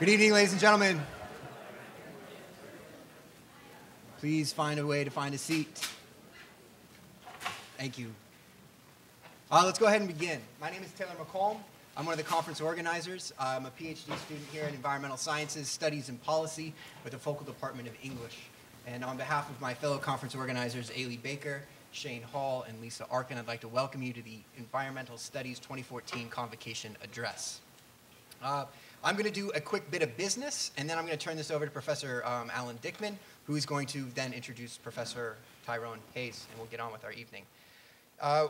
Good evening, ladies and gentlemen. Please find a way to find a seat. Thank you. Let's go ahead and begin. My name is Taylor McCall. I'm one of the conference organizers. I'm a PhD student here in environmental sciences, studies, and policy with the focal department of English. And on behalf of my fellow conference organizers, Ailey Baker, Shane Hall, and Lisa Arkin, I'd like to welcome you to the Environmental Studies 2014 Convocation Address. I'm going to do a quick bit of business, and then I'm going to turn this over to Professor Alan Dickman, who is going to then introduce Professor Tyrone Hayes, and we'll get on with our evening.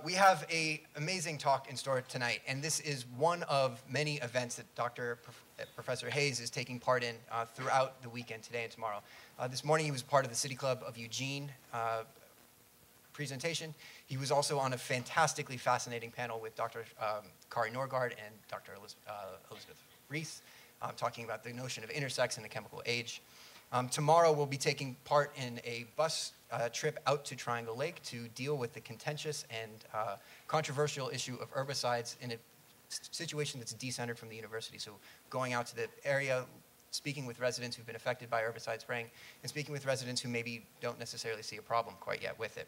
We have an amazing talk in store tonight, and this is one of many events that Professor Hayes is taking part in throughout the weekend, today and tomorrow. This morning he was part of the City Club of Eugene presentation. He was also on a fantastically fascinating panel with Dr. Kari Norgard and Dr. Elizabeth Reese, talking about the notion of intersex in the chemical age. Tomorrow we'll be taking part in a bus trip out to Triangle Lake to deal with the contentious and controversial issue of herbicides in a situation that's decentered from the university. So going out to the area, speaking with residents who've been affected by herbicide spraying, and speaking with residents who maybe don't necessarily see a problem quite yet with it.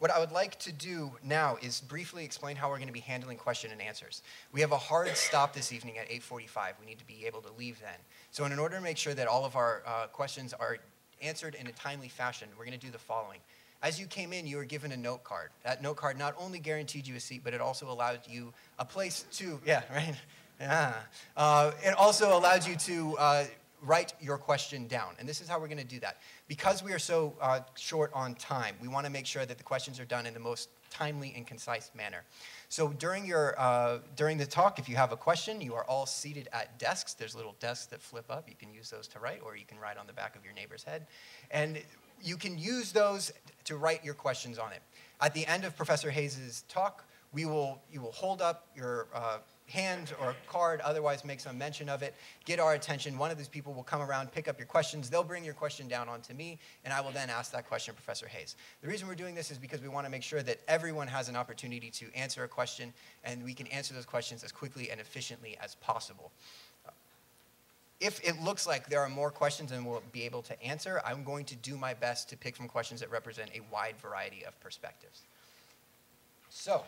What I would like to do now is briefly explain how we're going to be handling question and answers. We have a hard stop this evening at 8:45. We need to be able to leave then. So in order to make sure that all of our questions are answered in a timely fashion, we're going to do the following. As you came in, you were given a note card. That note card not only guaranteed you a seat, but it also allowed you a place to, it also allowed you to write your question down. And this is how we're going to do that. Because we are so short on time, we want to make sure that the questions are done in the most timely and concise manner. So during the talk, if you have a question, you are all seated at desks. There's little desks that flip up. You can use those to write, or you can write on the back of your neighbor's head. And you can use those to write your questions on it. At the end of Professor Hayes's talk, you will hold up your hand or card, otherwise make some mention of it, get our attention. One of these people will come around, pick up your questions. They'll bring your question down onto me, and I will then ask that question to Professor Hayes. The reason we're doing this is because we want to make sure that everyone has an opportunity to answer a question, and we can answer those questions as quickly and efficiently as possible. If it looks like there are more questions than we'll be able to answer, I'm going to do my best to pick from questions that represent a wide variety of perspectives. So,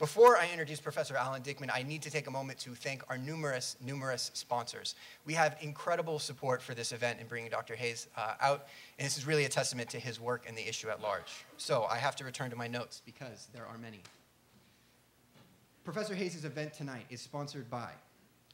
before I introduce Professor Alan Dickman, I need to take a moment to thank our numerous sponsors. We have incredible support for this event in bringing Dr. Hayes out, and this is really a testament to his work and the issue at large. So I have to return to my notes because there are many. Professor Hayes' event tonight is sponsored by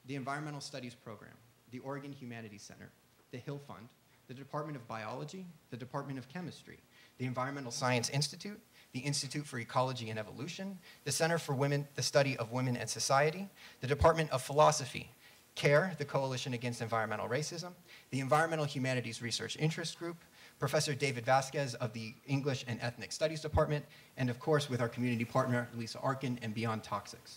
the Environmental Studies Program, the Oregon Humanities Center, the Hill Fund, the Department of Biology, the Department of Chemistry, the Environmental Science Institute, the Institute for Ecology and Evolution, the Center for Women, the Study of Women and Society, the Department of Philosophy, CARE, the Coalition Against Environmental Racism, the Environmental Humanities Research Interest Group, Professor David Vasquez of the English and Ethnic Studies Department, and of course with our community partner, Lisa Arkin and Beyond Toxics.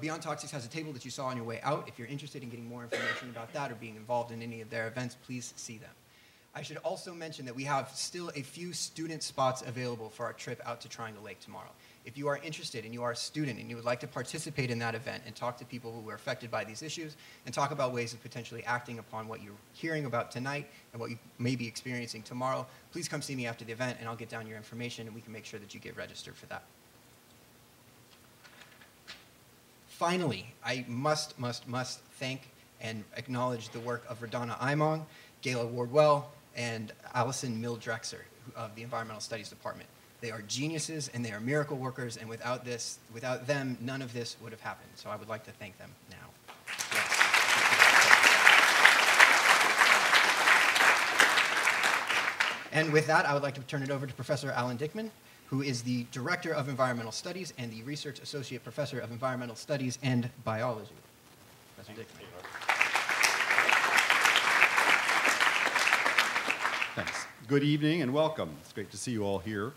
Beyond Toxics has a table that you saw on your way out. If you're interested in getting more information about that or being involved in any of their events, please see them. I should also mention that we have still a few student spots available for our trip out to Triangle Lake tomorrow. If you are interested and you are a student and you would like to participate in that event and talk to people who were affected by these issues and talk about ways of potentially acting upon what you're hearing about tonight and what you may be experiencing tomorrow, please come see me after the event and I'll get down your information and we can make sure that you get registered for that. Finally, I must thank and acknowledge the work of Radhana Imong, Gayla Wardwell, and Allison Mill-Drexer of the Environmental Studies Department. They are geniuses and they are miracle workers, and without them, none of this would have happened. So I would like to thank them now. Yes. And with that, I would like to turn it over to Professor Alan Dickman, who is the Director of Environmental Studies and the Research Associate Professor of Environmental Studies and Biology. Professor Dickman. Thanks. Good evening and welcome. It's great to see you all here.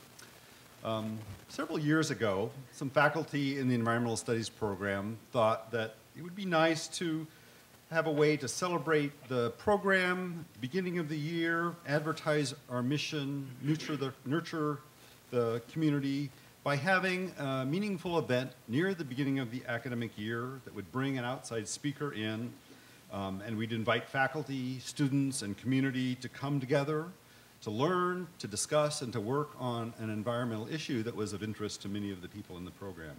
Several years ago, some faculty in the Environmental Studies program thought that it would be nice to have a way to celebrate the program, beginning of the year, advertise our mission, nurture the community by having a meaningful event near the beginning of the academic year that would bring an outside speaker in, and we'd invite faculty, students, and community to come together to learn, to discuss, and to work on an environmental issue that was of interest to many of the people in the program.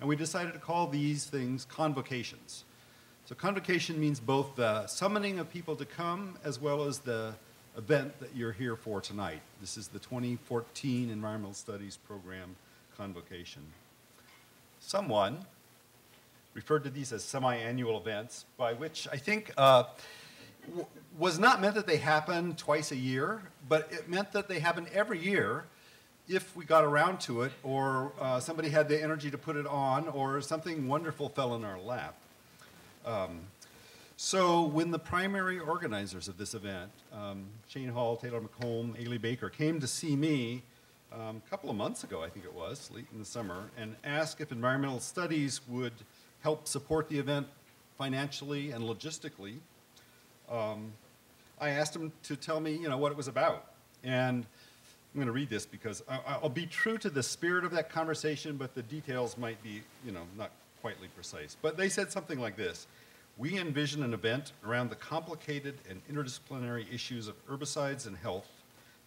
And we decided to call these things convocations. So convocation means both the summoning of people to come as well as the event that you're here for tonight. This is the 2014 Environmental Studies Program Convocation. Someone referred to these as semi-annual events, by which I think was not meant that they happen twice a year, but it meant that they happen every year if we got around to it, or somebody had the energy to put it on, or something wonderful fell in our lap. So when the primary organizers of this event, Shane Hall, Taylor McCall, Ailey Baker, came to see me a couple of months ago, I think it was, late in the summer, and asked if environmental studies would help support the event financially and logistically, I asked him to tell me, you know, what it was about. And I'm going to read this because I'll be true to the spirit of that conversation, but the details might be, you know, not quite precise. But they said something like this: we envision an event around the complicated and interdisciplinary issues of herbicides and health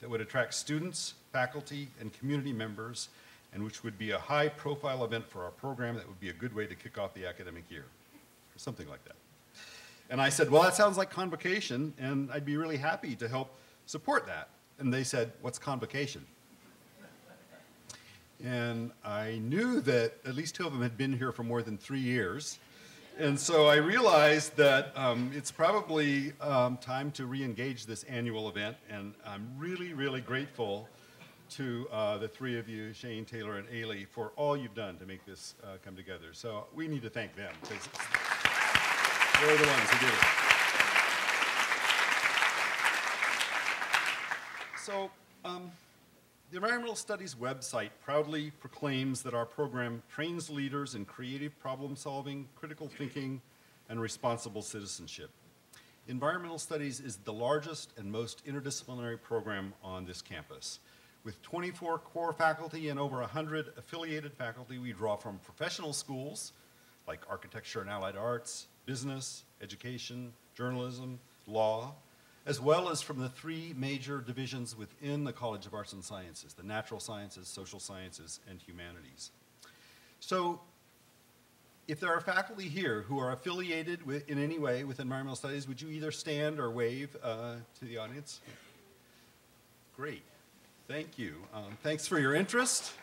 that would attract students, faculty, and community members, and which would be a high-profile event for our program that would be a good way to kick off the academic year, or something like that. And I said, well, that sounds like convocation, and I'd be really happy to help support that. And they said, what's convocation? And I knew that at least two of them had been here for more than 3 years. And so I realized that it's probably time to re-engage this annual event, and I'm really, really grateful to the three of you, Shane, Taylor, and Ailey, for all you've done to make this come together. So we need to thank them, because they're the ones who did it. So the Environmental Studies website proudly proclaims that our program trains leaders in creative problem-solving, critical thinking, and responsible citizenship. Environmental Studies is the largest and most interdisciplinary program on this campus. With 24 core faculty and over 100 affiliated faculty, we draw from professional schools like architecture and allied arts, business, education, journalism, law, as well as from the three major divisions within the College of Arts and Sciences: the natural sciences, social sciences, and humanities. So if there are faculty here who are affiliated with, in any way with environmental studies, would you either stand or wave to the audience? Great. Thank you. Thanks for your interest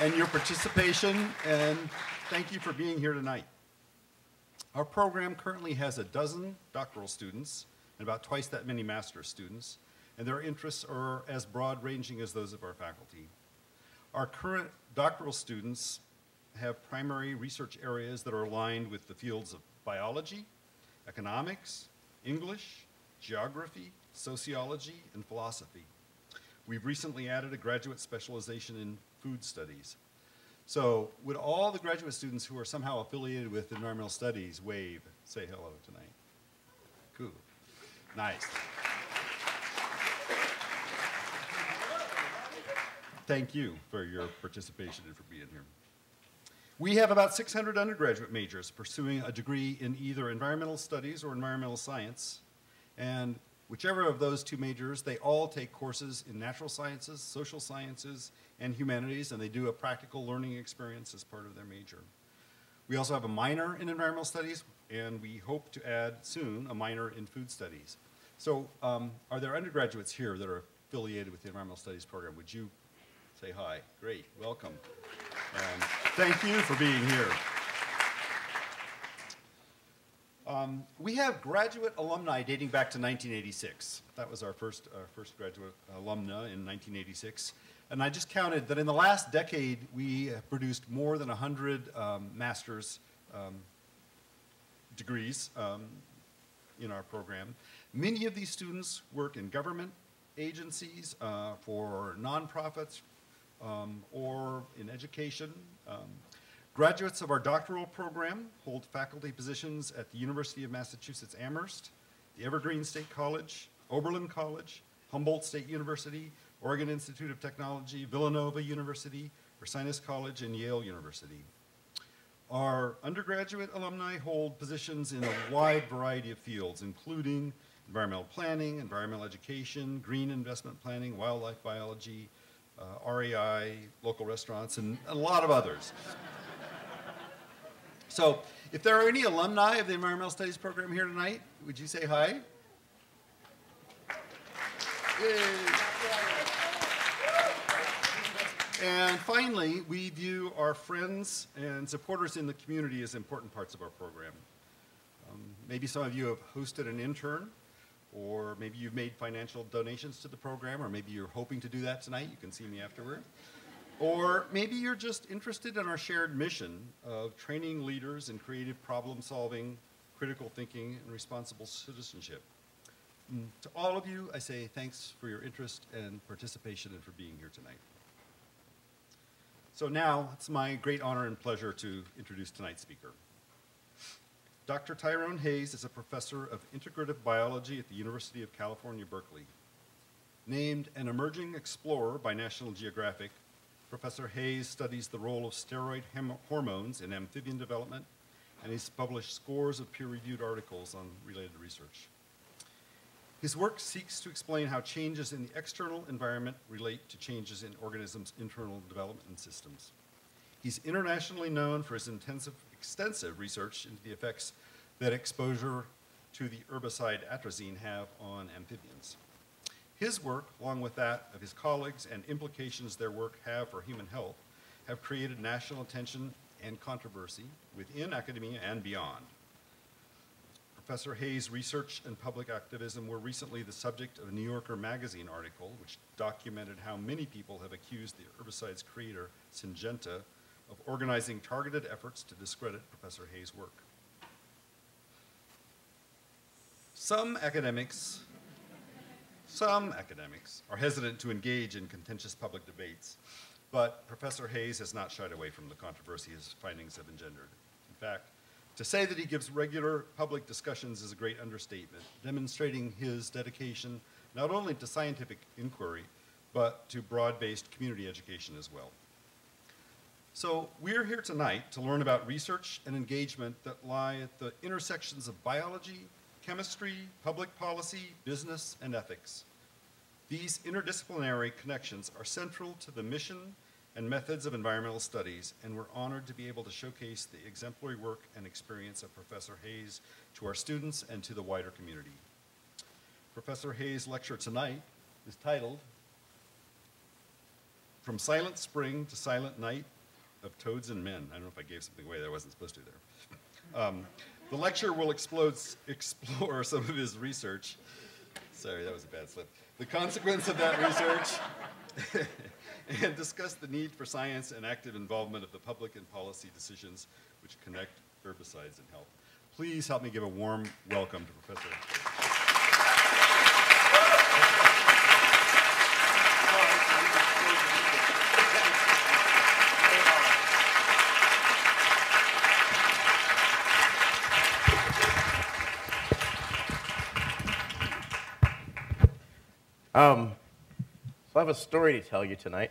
and your participation, and thank you for being here tonight. Our program currently has a dozen doctoral students and about twice that many master's students, and their interests are as broad-ranging as those of our faculty. Our current doctoral students have primary research areas that are aligned with the fields of biology, economics, English, geography, sociology, and philosophy. We've recently added a graduate specialization in food studies. So would all the graduate students who are somehow affiliated with environmental studies wave, say hello tonight? Cool. Nice. Thank you for your participation and for being here. We have about 600 undergraduate majors pursuing a degree in either environmental studies or environmental science. And whichever of those two majors, they all take courses in natural sciences, social sciences, and humanities, and they do a practical learning experience as part of their major. We also have a minor in environmental studies, and we hope to add soon a minor in food studies. So are there undergraduates here that are affiliated with the environmental studies program? Would you say hi? Great, welcome. Thank you for being here. We have graduate alumni dating back to 1986. That was our first graduate alumna in 1986. And I just counted that in the last decade, we have produced more than 100 master's degrees in our program. Many of these students work in government agencies, for nonprofits, or in education. Graduates of our doctoral program hold faculty positions at the University of Massachusetts Amherst, the Evergreen State College, Oberlin College, Humboldt State University, Oregon Institute of Technology, Villanova University, Ursinus College, and Yale University. Our undergraduate alumni hold positions in a wide variety of fields, including environmental planning, environmental education, green investment planning, wildlife biology, REI, local restaurants, and a lot of others. So if there are any alumni of the Environmental Studies program here tonight, would you say hi? Yay. And finally, we view our friends and supporters in the community as important parts of our program. Maybe some of you have hosted an intern, or maybe you've made financial donations to the program, or maybe you're hoping to do that tonight. You can see me afterward. Or maybe you're just interested in our shared mission of training leaders in creative problem solving, critical thinking, and responsible citizenship. And to all of you, I say thanks for your interest and participation and for being here tonight. So now, it's my great honor and pleasure to introduce tonight's speaker. Dr. Tyrone Hayes is a professor of integrative biology at the University of California, Berkeley. Named an emerging explorer by National Geographic, Professor Hayes studies the role of steroid hormones in amphibian development, and he's published scores of peer-reviewed articles on related research. His work seeks to explain how changes in the external environment relate to changes in organisms' internal development and systems. He's internationally known for his extensive research into the effects that exposure to the herbicide atrazine have on amphibians. His work, along with that of his colleagues and implications their work have for human health, have created national attention and controversy within academia and beyond. Professor Hayes' research and public activism were recently the subject of a New Yorker magazine article which documented how many people have accused the herbicide's creator, Syngenta, of organizing targeted efforts to discredit Professor Hayes' work. Some academics are hesitant to engage in contentious public debates, but Professor Hayes has not shied away from the controversy his findings have engendered. In fact, to say that he gives regular public discussions is a great understatement, demonstrating his dedication not only to scientific inquiry, but to broad-based community education as well. So we're here tonight to learn about research and engagement that lie at the intersections of biology, chemistry, public policy, business, and ethics. These interdisciplinary connections are central to the mission and methods of environmental studies, and we're honored to be able to showcase the exemplary work and experience of Professor Hayes to our students and to the wider community. Professor Hayes' lecture tonight is titled, From Silent Spring to Silent Night, of Toads and Men. I don't know if I gave something away that I wasn't supposed to there. The lecture will explore some of his research. Sorry, that was a bad slip. The consequence of that research and discuss the need for science and active involvement of the public and policy decisions which connect herbicides and health. Please help me give a warm welcome to Professor Hayes. So I have a story to tell you tonight,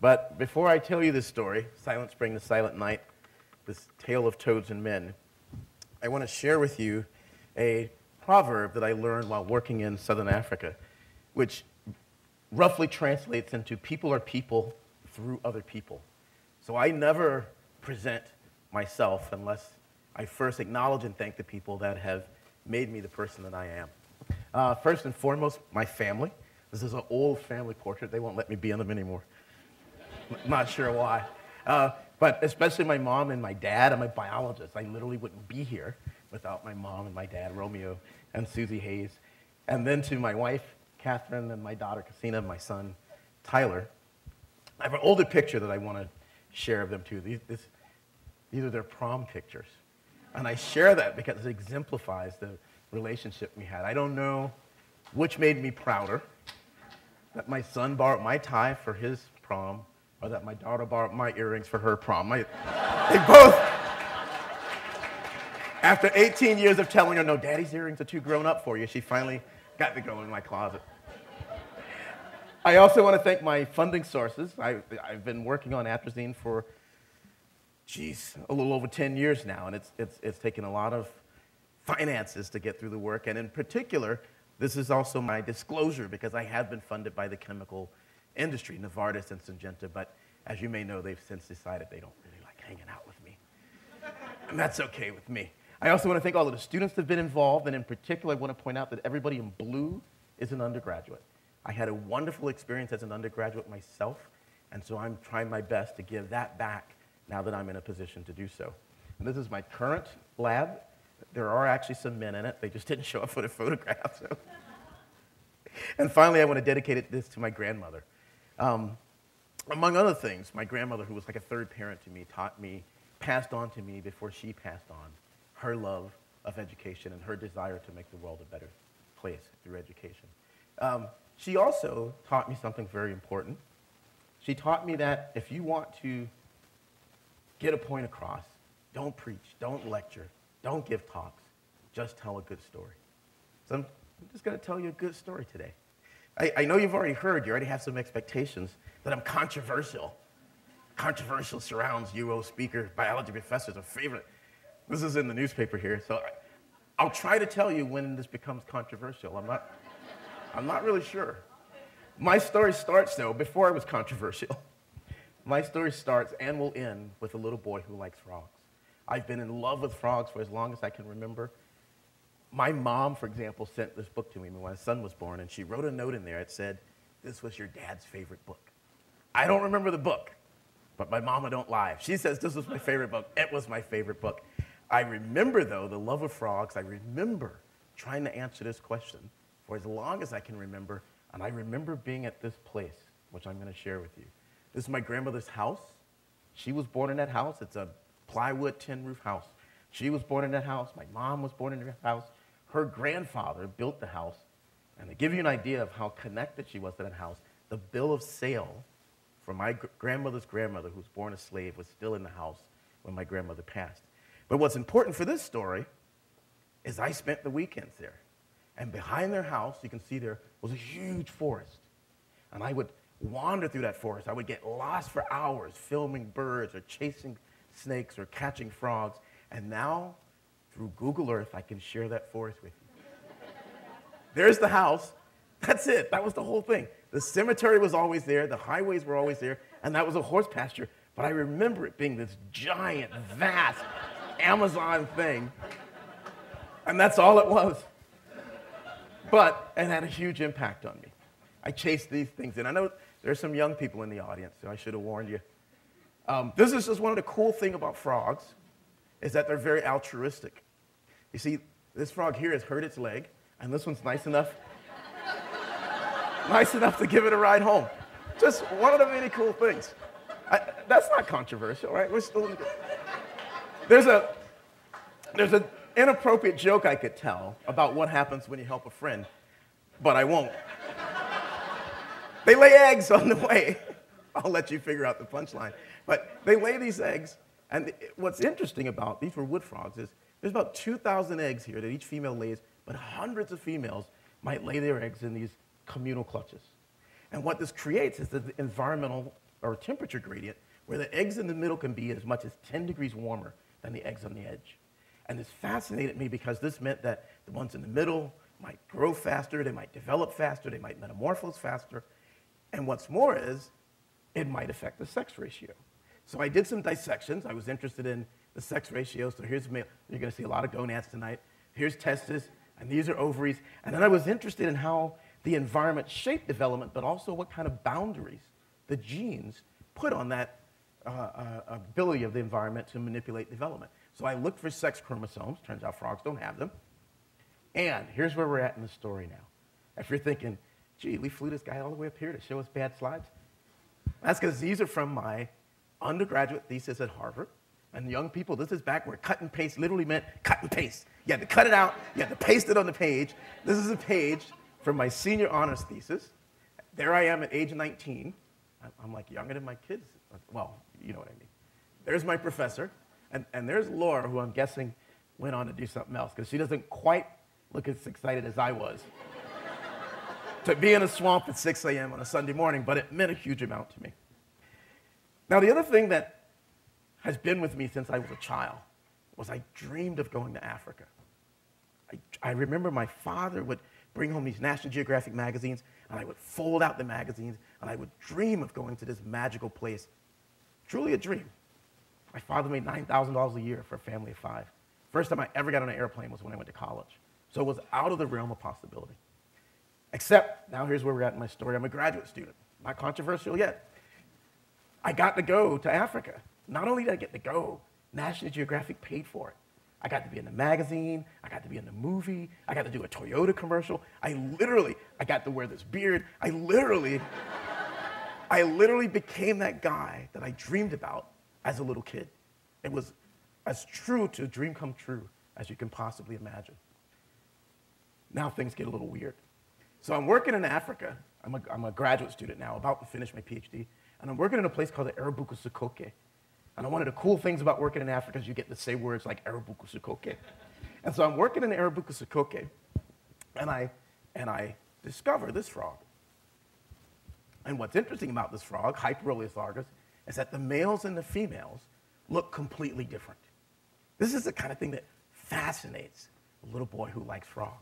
but before I tell you this story, Silent Spring to Silent Night, this tale of toads and men, I want to share with you a proverb that I learned while working in southern Africa, which roughly translates into people are people through other people. So I never present myself unless I first acknowledge and thank the people that have made me the person that I am. First and foremost, my family. This is an old family portrait. They won't let me be in them anymore. Not sure why. But especially my mom and my dad. I'm a biologist. I literally wouldn't be here without my mom and my dad, Romeo and Susie Hayes. And then to my wife, Catherine, and my daughter, Cassina, and my son, Tyler. I have an older picture that I want to share of them, too. These are their prom pictures. And I share that because it exemplifies the relationship we had. I don't know which made me prouder, that my son borrowed my tie for his prom or that my daughter borrowed my earrings for her prom. They both, after 18 years of telling her, no, daddy's earrings are too grown up for you, she finally got to go in my closet. I also want to thank my funding sources. I've been working on atrazine for, geez, a little over 10 years now, and it's taken a lot of finances to get through the work. And in particular, this is also my disclosure, because I have been funded by the chemical industry, Novartis and Syngenta, but as you may know, they've since decided they don't really like hanging out with me. And that's okay with me. I also want to thank all of the students that have been involved, and in particular, I want to point out that everybody in blue is an undergraduate. I had a wonderful experience as an undergraduate myself, and so I'm trying my best to give that back now that I'm in a position to do so. And this is my current lab. There are actually some men in it. They just didn't show up for the photograph. So. And finally, I want to dedicate this to my grandmother. Among other things, my grandmother, who was like a third parent to me, taught me, passed on to me before she passed on, her love of education and her desire to make the world a better place through education. She also taught me something very important. She taught me that if you want to get a point across, don't preach, don't lecture, don't give talks, just tell a good story. So I'm just going to tell you a good story today. I know you've already heard, you already have some expectations that I'm controversial. Controversial surrounds UO speaker, biology professors, a favorite. This is in the newspaper here, so I'll try to tell you when this becomes controversial. I'm not really sure. My story starts, though, before I was controversial. My story starts and will end with a little boy who likes frogs. I've been in love with frogs for as long as I can remember. My mom, for example, sent this book to me when my son was born, and she wrote a note in there that said, "This was your dad's favorite book." I don't remember the book, but my mama don't lie. She says, "This was my favorite book." It was my favorite book. I remember, though, the love of frogs. I remember trying to answer this question for as long as I can remember, and I remember being at this place, which I'm going to share with you. This is my grandmother's house. She was born in that house. It's a plywood tin roof house. She was born in that house. My mom was born in that house. Her grandfather built the house, and to give you an idea of how connected she was to that house, the bill of sale for my grandmother's grandmother, who was born a slave, was still in the house when my grandmother passed. But what's important for this story is I spent the weekends there. And behind their house, you can see there was a huge forest. And I would wander through that forest. I would get lost for hours filming birds or chasing snakes or catching frogs. And now, through Google Earth, I can share that forest with you. There's the house. That's it. That was the whole thing. The cemetery was always there. The highways were always there. And that was a horse pasture. But I remember it being this giant, vast Amazon thing. And that's all it was. But it had a huge impact on me. I chased these things, and I know there's some young people in the audience, so I should have warned you. This is just one of the cool things about frogs, is that they're very altruistic. You see, this frog here has hurt its leg, and this one's nice enough, nice enough to give it a ride home. Just one of the many cool things. That's not controversial, right? We're still in the... There's an inappropriate joke I could tell about what happens when you help a friend, but I won't. They lay eggs on the way. I'll let you figure out the punchline. But they lay these eggs, and what's interesting about these were wood frogs is there's about 2,000 eggs here that each female lays, but hundreds of females might lay their eggs in these communal clutches. And what this creates is the environmental or temperature gradient where the eggs in the middle can be as much as 10 degrees warmer than the eggs on the edge. And this fascinated me because this meant that the ones in the middle might grow faster, they might develop faster, they might metamorphose faster. And what's more is, it might affect the sex ratio. So I did some dissections. I was interested in the sex ratio. So here's male. You're going to see a lot of gonads tonight. Here's testes, and these are ovaries. And then I was interested in how the environment shaped development, but also what kind of boundaries the genes put on that ability of the environment to manipulate development. So I looked for sex chromosomes. Turns out frogs don't have them. And here's where we're at in the story now. If you're thinking, gee, we flew this guy all the way up here to show us bad slides, that's because these are from my undergraduate thesis at Harvard. And young people, this is back where cut and paste literally meant cut and paste. You had to cut it out. You had to paste it on the page. This is a page from my senior honors thesis. There I am at age 19. I'm like younger than my kids. Well, you know what I mean. There's my professor, and there's Laura, who I'm guessing went on to do something else, because she doesn't quite look as excited as I was to be in a swamp at 6 a.m. on a Sunday morning, but it meant a huge amount to me. Now, the other thing that has been with me since I was a child was I dreamed of going to Africa. I remember my father would bring home these National Geographic magazines, and I would fold out the magazines, and I would dream of going to this magical place. Truly a dream. My father made $9,000 a year for a family of 5. First time I ever got on an airplane was when I went to college. So it was out of the realm of possibility. Except, now here's where we're at in my story. I'm a graduate student. Not controversial yet. I got to go to Africa. Not only did I get to go, National Geographic paid for it. I got to be in the magazine. I got to be in the movie. I got to do a Toyota commercial. I got to wear this beard. I literally became that guy that I dreamed about as a little kid. It was as true to a dream come true as you can possibly imagine. Now things get a little weird. So I'm working in Africa. I'm a graduate student now, about to finish my PhD. And I'm working in a place called the Arabuko Sokoke. And one of the cool things about working in Africa is you get to say words like Arabuko Sokoke. And so I'm working in Arabuko Sokoke, and I discover this frog. And what's interesting about this frog, Hyperolius argus, is that the males and the females look completely different. This is the kind of thing that fascinates a little boy who likes frogs.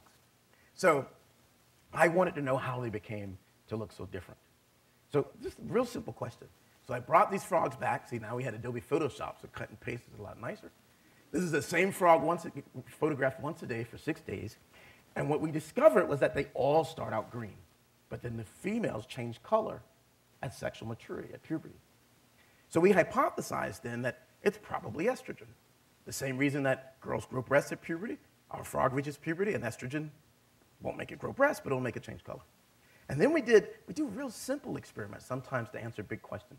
So I wanted to know how they became to look so different. So just a real simple question. So I brought these frogs back. See, now we had Adobe Photoshop, so cut and paste is a lot nicer. This is the same frog photographed once a day for 6 days. And what we discovered was that they all start out green, but then the females change color at sexual maturity, at puberty. So we hypothesized then that it's probably estrogen. The same reason that girls grow breasts at puberty, our frog reaches puberty, and estrogen won't make it grow breasts, but it'll make it change color. And then we do real simple experiments sometimes to answer big questions.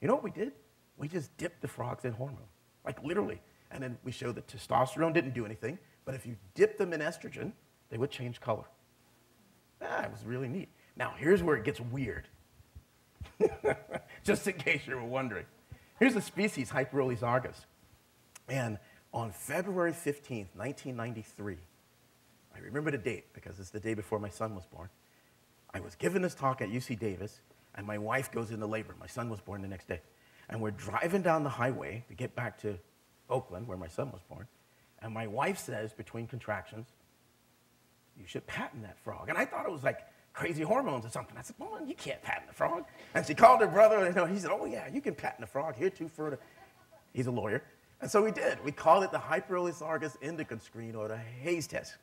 You know what we did? We just dipped the frogs in hormone, like literally. And then we showed that testosterone didn't do anything, but if you dip them in estrogen, they would change color. It was really neat. Now, here's where it gets weird, just in case you were wondering. Here's the species, Hyperolius argus. And on February 15th, 1993, I remember the date because it's the day before my son was born. I was giving this talk at UC Davis, and my wife goes into labor. My son was born the next day. And we're driving down the highway to get back to Oakland, where my son was born, and my wife says, between contractions, "You should patent that frog." And I thought it was like crazy hormones or something. I said, "Well, you can't patent a frog." And she called her brother, and he said, "Oh, yeah, you can patent a frog. Heretofore." He's a lawyer. And so we did. We called it the Hyperolius argus indicum screen, or the Hayes test.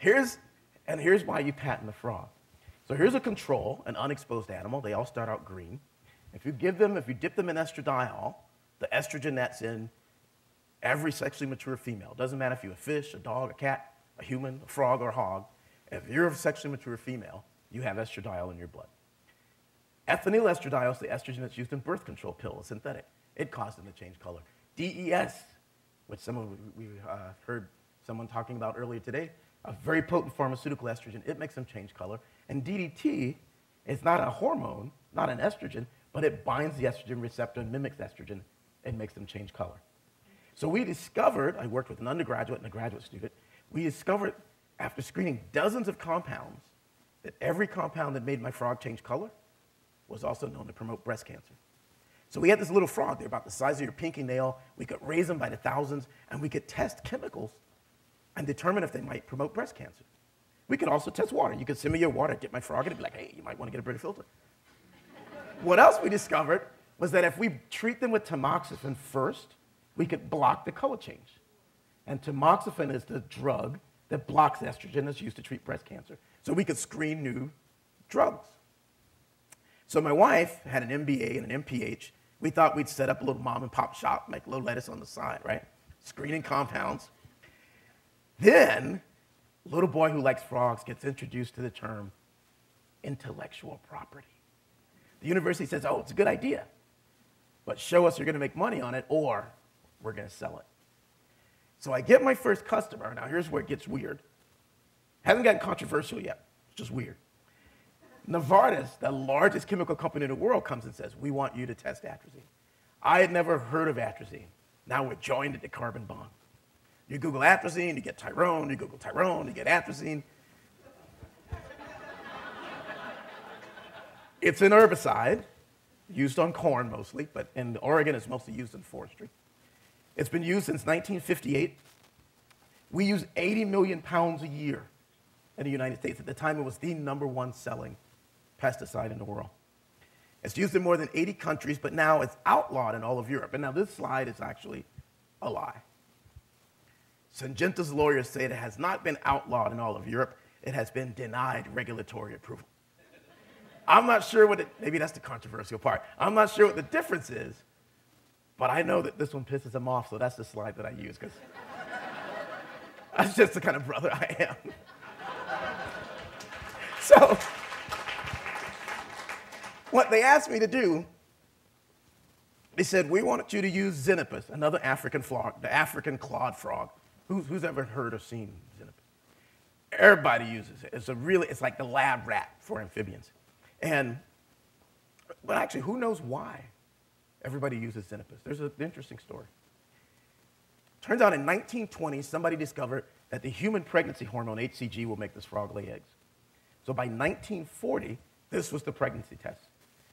Here's why you patent the frog. So here's a control, an unexposed animal. They all start out green. If you dip them in estradiol, the estrogen that's in every sexually mature female, doesn't matter if you're a fish, a dog, a cat, a human, a frog, or a hog, if you're a sexually mature female, you have estradiol in your blood. Ethinyl estradiol is the estrogen that's used in birth control pills, synthetic. It caused them to change color. DES, which we heard someone talking about earlier today, a very potent pharmaceutical estrogen. It makes them change color. And DDT is not a hormone, not an estrogen, but it binds the estrogen receptor and mimics estrogen and makes them change color. So we discovered, I worked with an undergraduate and a graduate student, we discovered after screening dozens of compounds that every compound that made my frog change color was also known to promote breast cancer. So we had this little frog. They're about the size of your pinky nail. We could raise them by the thousands, and we could test chemicals and determine if they might promote breast cancer. We could also test water. You could send me your water, dip my frog, and it'd be like, "Hey, you might want to get a Brita filter." What else we discovered was that if we treat them with tamoxifen first, we could block the color change. And tamoxifen is the drug that blocks estrogen that's used to treat breast cancer. So we could screen new drugs. So my wife had an MBA and an MPH. We thought we'd set up a little mom and pop shop, make a little lettuce on the side, right? Screening compounds. Then, a little boy who likes frogs gets introduced to the term intellectual property. The university says, "Oh, it's a good idea, but show us you're going to make money on it or we're going to sell it." So I get my first customer. Now, here's where it gets weird. Hasn't gotten controversial yet. It's just weird. Novartis, the largest chemical company in the world, comes and says, "We want you to test atrazine." I had never heard of atrazine. Now we're joined at the carbon bond. You Google atrazine, you get Tyrone. You Google Tyrone, you get atrazine. It's an herbicide used on corn mostly, but in Oregon it's mostly used in forestry. It's been used since 1958. We use 80 million pounds a year in the United States. At the time, it was the #1 selling pesticide in the world. It's used in more than 80 countries, but now it's outlawed in all of Europe. And now this slide is actually a lie. Syngenta's lawyers say it has not been outlawed in all of Europe. It has been denied regulatory approval. I'm not sure what it, maybe that's the controversial part. I'm not sure what the difference is, but I know that this one pisses them off, so that's the slide that I use, because that's just the kind of brother I am. So what they asked me to do, they said, we want you to use Xenopus, another African frog, the African clawed frog. Who's ever heard or seen Xenopus? Everybody uses it. It's like the lab rat for amphibians. But actually, who knows why everybody uses Xenopus? There's an interesting story. Turns out in 1920, somebody discovered that the human pregnancy hormone, HCG, will make this frog lay eggs. So by 1940, this was the pregnancy test.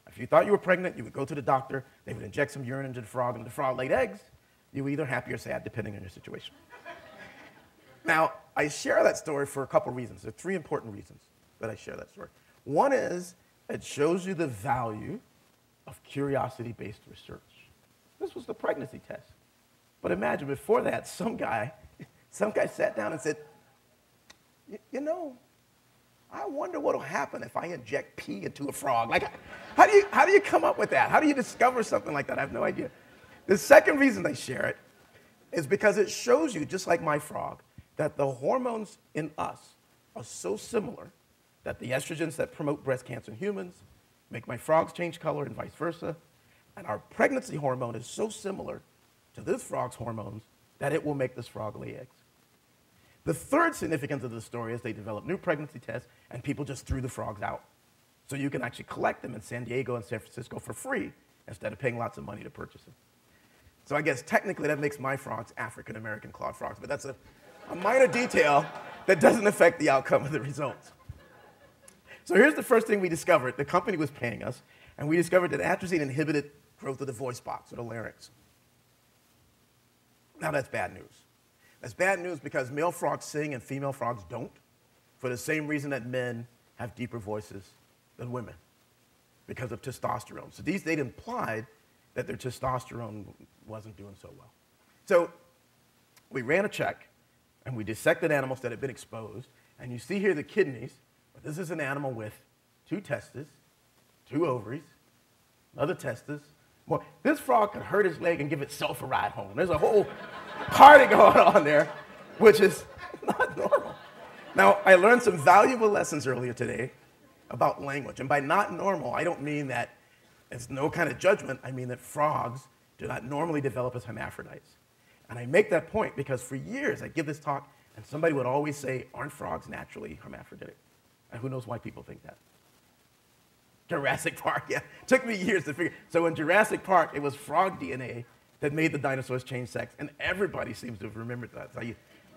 If you thought you were pregnant, you would go to the doctor, they would inject some urine into the frog, and if the frog laid eggs, you were either happy or sad, depending on your situation. Now, I share that story for a couple reasons. There are three important reasons that I share that story. One is, it shows you the value of curiosity-based research. This was the pregnancy test. But imagine, before that, some guy sat down and said, you know, I wonder what'll happen if I inject pee into a frog. Like, how do you come up with that? How do you discover something like that? I have no idea. The second reason they share it is because it shows you, just like my frog, that the hormones in us are so similar that the estrogens that promote breast cancer in humans make my frogs change color and vice versa. And our pregnancy hormone is so similar to this frog's hormones that it will make this frog lay eggs. The third significance of this story is they developed new pregnancy tests and people just threw the frogs out. So you can actually collect them in San Diego and San Francisco for free instead of paying lots of money to purchase them. So I guess technically that makes my frogs African-American clawed frogs, but that's a minor detail that doesn't affect the outcome of the results. So here's the first thing we discovered. The company was paying us, and we discovered that atrazine inhibited growth of the voice box or the larynx. Now that's bad news. That's bad news because male frogs sing and female frogs don't, for the same reason that men have deeper voices than women, because of testosterone. So these, they'd implied that their testosterone wasn't doing so well. So we ran a check, and we dissected animals that had been exposed. And you see here the kidneys. This is an animal with 2 testes, 2 ovaries, another testes. Well, this frog could hurt his leg and give itself a ride home. There's a whole party going on there, which is not normal. Now, I learned some valuable lessons earlier today about language. And by not normal, I don't mean that it's no kind of judgment. I mean that frogs do not normally develop as hermaphrodites. And I make that point because for years I give this talk, and somebody would always say, aren't frogs naturally hermaphroditic? And who knows why people think that? Jurassic Park, yeah. Took me years to figure. So in Jurassic Park, it was frog DNA that made the dinosaurs change sex, and everybody seems to have remembered that. So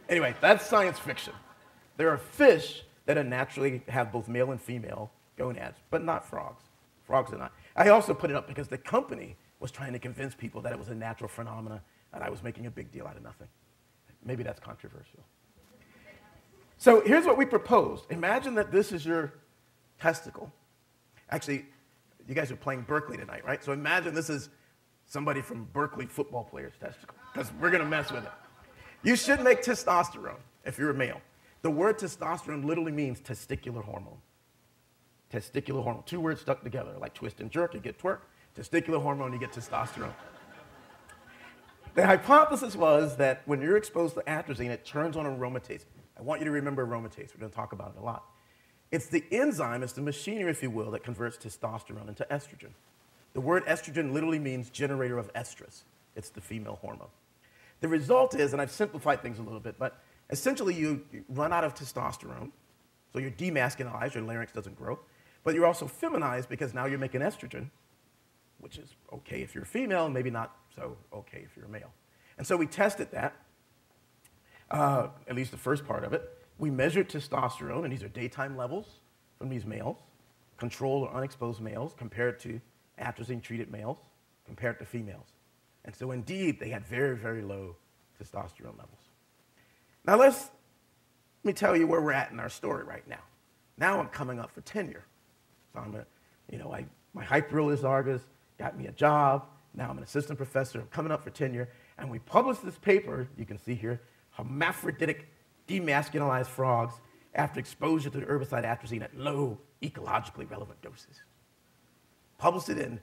anyway, that's science fiction. There are fish that are naturally have both male and female gonads, but not frogs. Frogs are not. I also put it up because the company was trying to convince people that it was a natural phenomenon, and I was making a big deal out of nothing. Maybe that's controversial. So here's what we proposed. Imagine that this is your testicle. Actually, you guys are playing Berkeley tonight, right? So imagine this is somebody from Berkeley football player's testicle, because we're going to mess with it. You should make testosterone if you're a male. The word testosterone literally means testicular hormone. Testicular hormone. Two words stuck together, like twist and jerk, you get twerk. Testicular hormone, you get testosterone. The hypothesis was that when you're exposed to atrazine, it turns on aromatase. I want you to remember aromatase. We're going to talk about it a lot. It's the enzyme, it's the machinery, if you will, that converts testosterone into estrogen. The word estrogen literally means generator of estrus. It's the female hormone. The result is, and I've simplified things a little bit, but essentially you run out of testosterone, so you're demasculinized, your larynx doesn't grow, but you're also feminized because now you're making estrogen, which is okay if you're female, and maybe not so okay if you're a male. And so we tested that, at least the first part of it. We measured testosterone, and these are daytime levels from these males, controlled or unexposed males, compared to atrazine-treated males, compared to females. And so indeed, they had very, very low testosterone levels. Now let me tell you where we're at in our story right now. Now I'm coming up for tenure. So I'm a, my Hyperolius argus got me a job. Now I'm an assistant professor. I'm coming up for tenure. And we published this paper, you can see here, hermaphroditic demasculinized frogs after exposure to the herbicide atrazine at low ecologically relevant doses. Published it in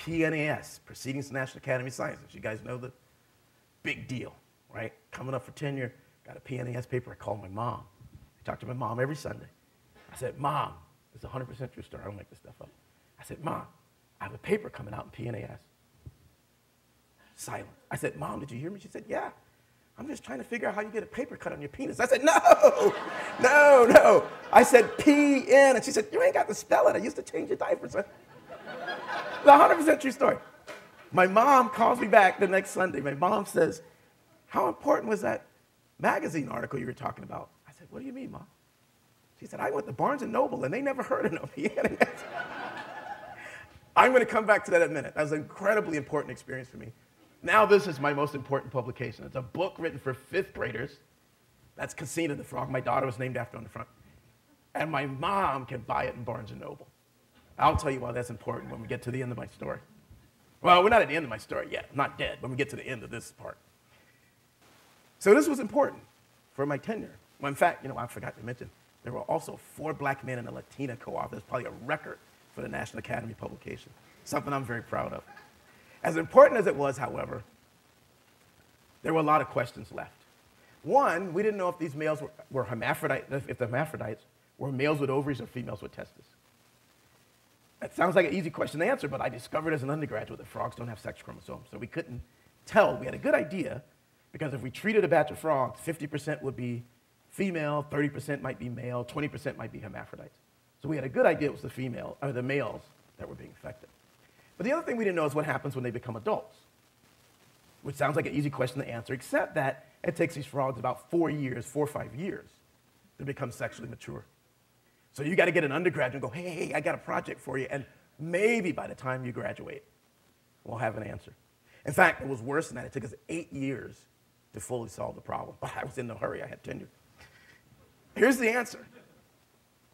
PNAS, Proceedings of the National Academy of Sciences. You guys know the big deal, right? Coming up for tenure, got a PNAS paper. I called my mom. I talked to my mom every Sunday. I said, Mom, it's 100% true story. I don't make this stuff up. I said, Mom, I have a paper coming out in PNAS. Silent. I said, Mom, did you hear me? She said, yeah. I'm just trying to figure out how you get a paper cut on your penis. I said, no, no, no. I said, P-N. And she said, you ain't got to spell it. I used to change your diapers. It's 100% true story. My mom calls me back the next Sunday. My mom says, how important was that magazine article you were talking about? I said, what do you mean, Mom? She said, I went to Barnes & Noble, and they never heard of no PNAS. I'm going to come back to that in a minute. That was an incredibly important experience for me. Now this is my most important publication. It's a book written for fifth graders. That's Cassina the frog. My daughter was named after on the front. And my mom can buy it in Barnes & Noble. I'll tell you why that's important when we get to the end of my story. Well, we're not at the end of my story yet. I'm not dead. When we get to the end of this part. So this was important for my tenure. Well, in fact, I forgot to mention, there were also 4 black men and a Latina co-author. That's probably a record for the National Academy publication, something I'm very proud of. As important as it was, however, there were a lot of questions left. One, we didn't know if these males were hermaphrodites, if the hermaphrodites were males with ovaries or females with testes. That sounds like an easy question to answer, but I discovered as an undergraduate that frogs don't have sex chromosomes, so we couldn't tell. We had a good idea, because if we treated a batch of frogs, 50% would be female, 30% might be male, 20% might be hermaphrodites. So we had a good idea it was the female, or the males that were being affected. But the other thing we didn't know is what happens when they become adults, which sounds like an easy question to answer, except that it takes these frogs about 4 or 5 years to become sexually mature. So you got to get an undergraduate and go, hey, I got a project for you, and maybe by the time you graduate, we'll have an answer. In fact, it was worse than that. It took us 8 years to fully solve the problem. But I was in no hurry. I had tenure. Here's the answer.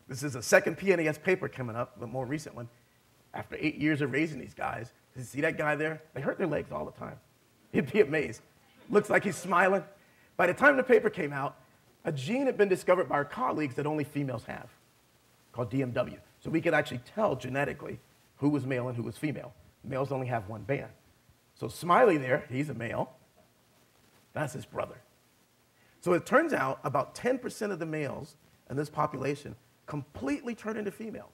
This is a second PNAS paper coming up, the more recent one. After 8 years of raising these guys, you see that guy there? They hurt their legs all the time. He'd be amazed. Looks like he's smiling. By the time the paper came out, a gene had been discovered by our colleagues that only females have, called DMW. So we could actually tell genetically who was male and who was female. Males only have one band. So Smiley there, he's a male. That's his brother. So it turns out about 10% of the males in this population completely turn into females.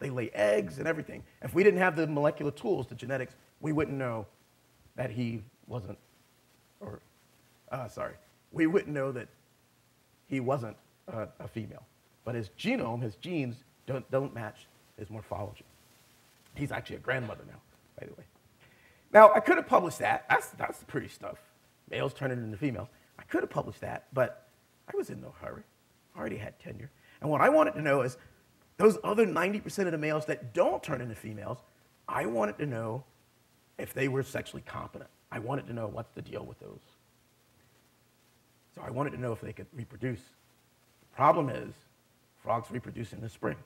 They lay eggs and everything. If we didn't have the molecular tools, the genetics, we wouldn't know that he wasn't, or, we wouldn't know that he wasn't a female. But his genome, his genes, don't match his morphology. He's actually a grandmother now, by the way. Now, I could have published that. That's the pretty stuff. Males turning into females. I could have published that, but I was in no hurry. I already had tenure. And what I wanted to know is, those other 90% of the males that don't turn into females, I wanted to know if they were sexually competent. I wanted to know what's the deal with those. So I wanted to know if they could reproduce. The problem is, frogs reproduce in the spring,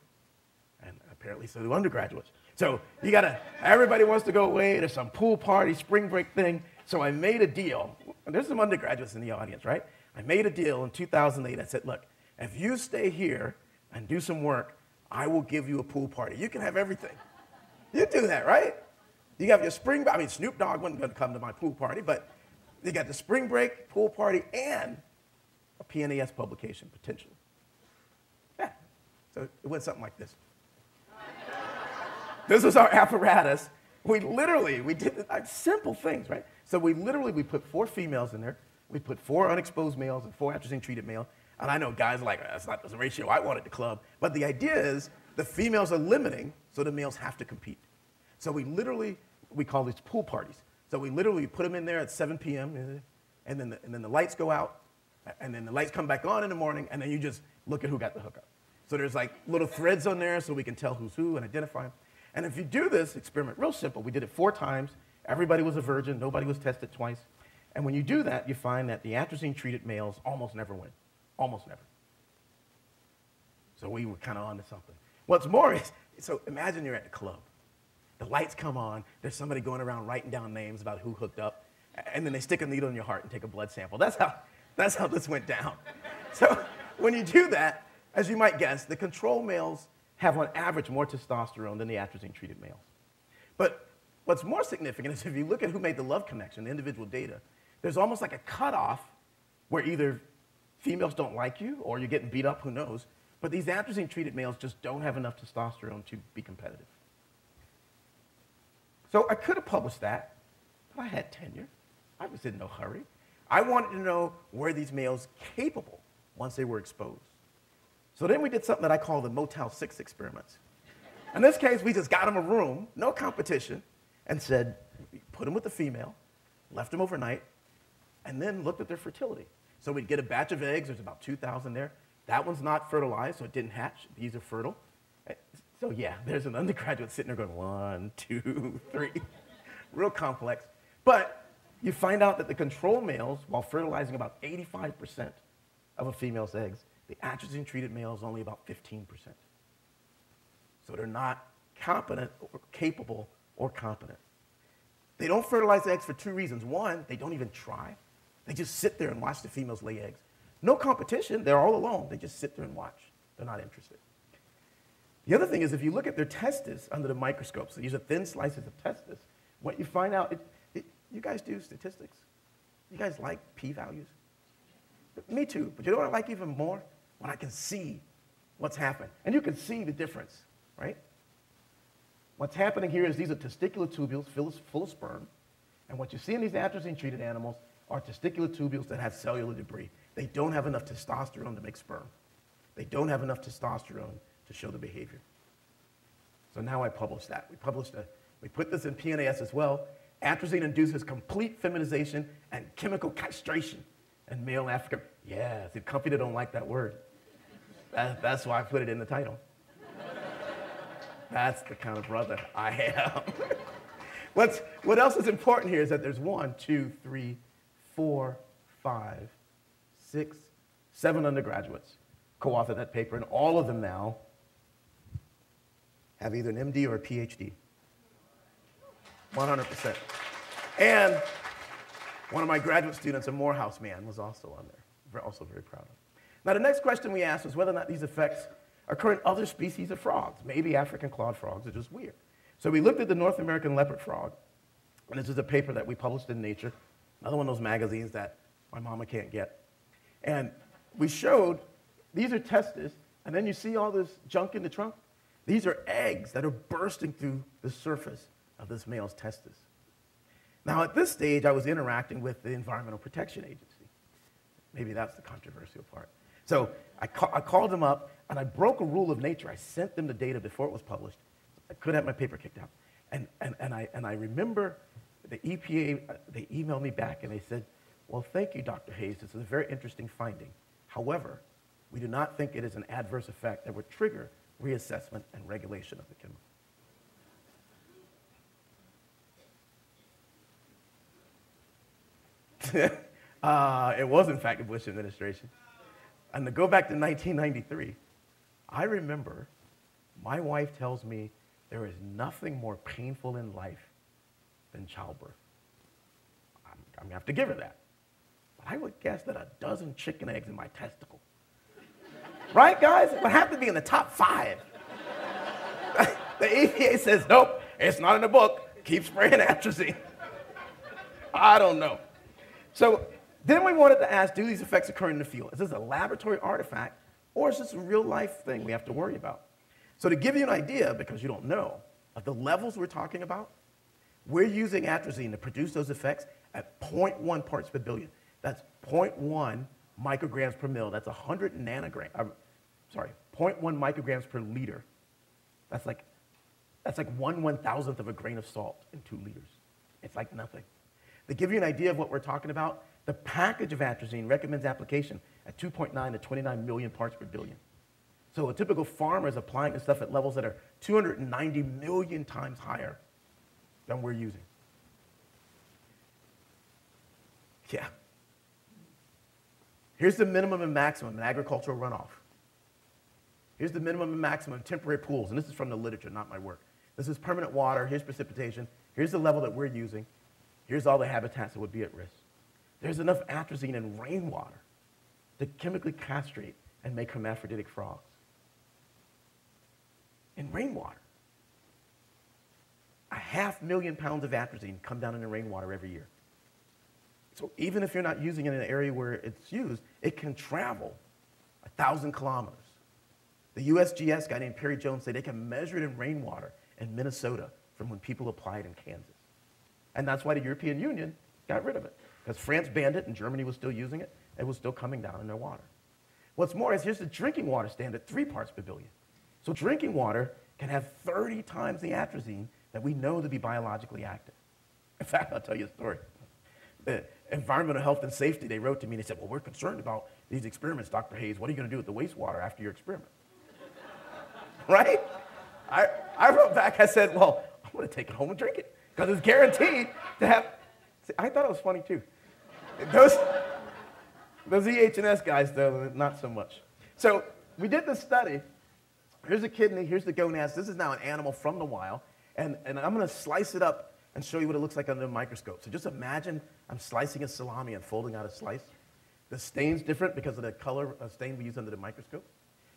and apparently so do undergraduates. So you gotta, everybody wants to go away, there's some pool party, spring break thing, so I made a deal. And there's some undergraduates in the audience, right? I made a deal in 2008. I said, look, if you stay here and do some work, I will give you a pool party. You can have everything. You do that, right? You have your spring, I mean, Snoop Dogg wasn't going to come to my pool party, but you got the spring break, pool party, and a PNAS publication, potentially. Yeah, so it went something like this. This was our apparatus. We did simple things, right? So we put 4 females in there. We put 4 unexposed males and 4 atrazine-treated males. And I know guys are like, that's not the ratio I wanted to club. But the idea is the females are limiting, so the males have to compete. So we literally we call these pool parties. So we literally put them in there at 7 p.m. and then the lights go out, and then the lights come back on in the morning, and then you just look at who got the hookup. So there's like little threads on there so we can tell who's who and identify them. And if you do this experiment, real simple, we did it 4 times. Everybody was a virgin. Nobody was tested twice. And when you do that, you find that the atrazine-treated males almost never win. Almost never. So we were kind of on to something. What's more is, so imagine you're at the club. The lights come on. There's somebody going around writing down names about who hooked up. And then they stick a needle in your heart and take a blood sample. That's how this went down. So when you do that, as you might guess, the control males have on average more testosterone than the atrazine-treated males. But what's more significant is if you look at who made the love connection, the individual data, there's almost like a cutoff where either females don't like you or you're getting beat up, who knows, but these atrazine-treated males just don't have enough testosterone to be competitive. So I could have published that, but I had tenure. I was in no hurry. I wanted to know, were these males capable once they were exposed? So then we did something that I call the Motel 6 experiments. In this case, we just got them a room, no competition, and said, put them with the female, left them overnight, and then looked at their fertility. So we'd get a batch of eggs. There's about 2,000 there. That one's not fertilized, so it didn't hatch. These are fertile. So yeah, there's an undergraduate sitting there going, 1, 2, 3. Real complex. But you find out that the control males, while fertilizing about 85% of a female's eggs, the atrazine-treated male is only about 15%. So they're not competent or capable or competent. They don't fertilize eggs for 2 reasons. One, they don't even try. They just sit there and watch the females lay eggs. No competition. They're all alone. They just sit there and watch. They're not interested. The other thing is if you look at their testes under the microscope, so these are thin slices of testes, what you find out, you guys do statistics. You guys like p-values. Me too. But you know what I like even more? When I can see what's happened. And you can see the difference, right? What's happening here is these are testicular tubules full of sperm. And what you see in these atrazine-treated animals are testicular tubules that have cellular debris. They don't have enough testosterone to make sperm. They don't have enough testosterone to show the behavior. So now I published that. We put this in PNAS as well. Atrazine induces complete feminization and chemical castration. And male African, yeah, the company don't like that word. That's why I put it in the title. That's the kind of brother I am. What else is important here is that there's 1, 2, 3, 4, 5, 6, 7 undergraduates co-authored that paper, and all of them now have either an MD or a PhD. 100%. And one of my graduate students, a Morehouse man, was also on there. We're also very proud of him. Now, the next question we asked was whether or not these effects occur in other species of frogs. Maybe African clawed frogs are just weird. So we looked at the North American leopard frog. And this is a paper that we published in Nature, another one of those magazines that my mama can't get. And we showed these are testes. And then you see all this junk in the trunk? These are eggs that are bursting through the surface of this male's testes. Now, at this stage, I was interacting with the Environmental Protection Agency. Maybe that's the controversial part. So I called them up, and I broke a rule of nature. I sent them the data before it was published. I could have my paper kicked out. And I remember the EPA, they emailed me back, and they said, well, thank you, Dr. Hayes. This is a very interesting finding. However, we do not think it is an adverse effect that would trigger reassessment and regulation of the chemical. It was, in fact, the Bush administration. And to go back to 1993, I remember my wife tells me there is nothing more painful in life than childbirth. I'm going to have to give her that. But I would guess that 12 chicken eggs in my testicle. Right, guys? It would have to be in the top 5. The EPA says, nope, it's not in the book. Keep spraying atrazine. I don't know. So then we wanted to ask, do these effects occur in the field? Is this a laboratory artifact, or is this a real-life thing we have to worry about? So to give you an idea, because you don't know, of the levels we're talking about, we're using atrazine to produce those effects at 0.1 parts per billion. That's 0.1 micrograms per mil. That's 100 nanograms. 0.1 micrograms per liter. That's like That's like 1/1000th of a grain of salt in 2 liters. It's like nothing. To give you an idea of what we're talking about, the package of atrazine recommends application at 2.9 to 29 million parts per billion. So a typical farmer is applying this stuff at levels that are 290 million times higher than we're using. Yeah. Here's the minimum and maximum in agricultural runoff. Here's the minimum and maximum in temporary pools, and this is from the literature, not my work. This is permanent water, here's precipitation, here's the level that we're using, here's all the habitats that would be at risk. There's enough atrazine in rainwater to chemically castrate and make hermaphroditic frogs. In rainwater. 500,000 pounds of atrazine come down in the rainwater every year. So even if you're not using it in an area where it's used, it can travel 1,000 kilometers. The USGS guy named Perry Jones said they can measure it in rainwater in Minnesota from when people applied in Kansas. And that's why the European Union got rid of it, because France banned it and Germany was still using it. It was still coming down in their water. What's more is here's the drinking water standard, 3 parts per billion. So drinking water can have 30 times the atrazine that we know to be biologically active. In fact, I'll tell you a story. The Environmental Health and Safety, they wrote to me and they said, well, we're concerned about these experiments, Dr. Hayes. What are you going to do with the wastewater after your experiment? Right? I wrote back, I said, well, I'm going to take it home and drink it because it's guaranteed to have. See, I thought it was funny too. Those EH&S guys, though, not so much. So we did this study. Here's the kidney, here's the gonads. This is now an animal from the wild. And I'm going to slice it up and show you what it looks like under the microscope. So just imagine I'm slicing a salami and folding out a slice. The stain's different because of the color of stain we use under the microscope.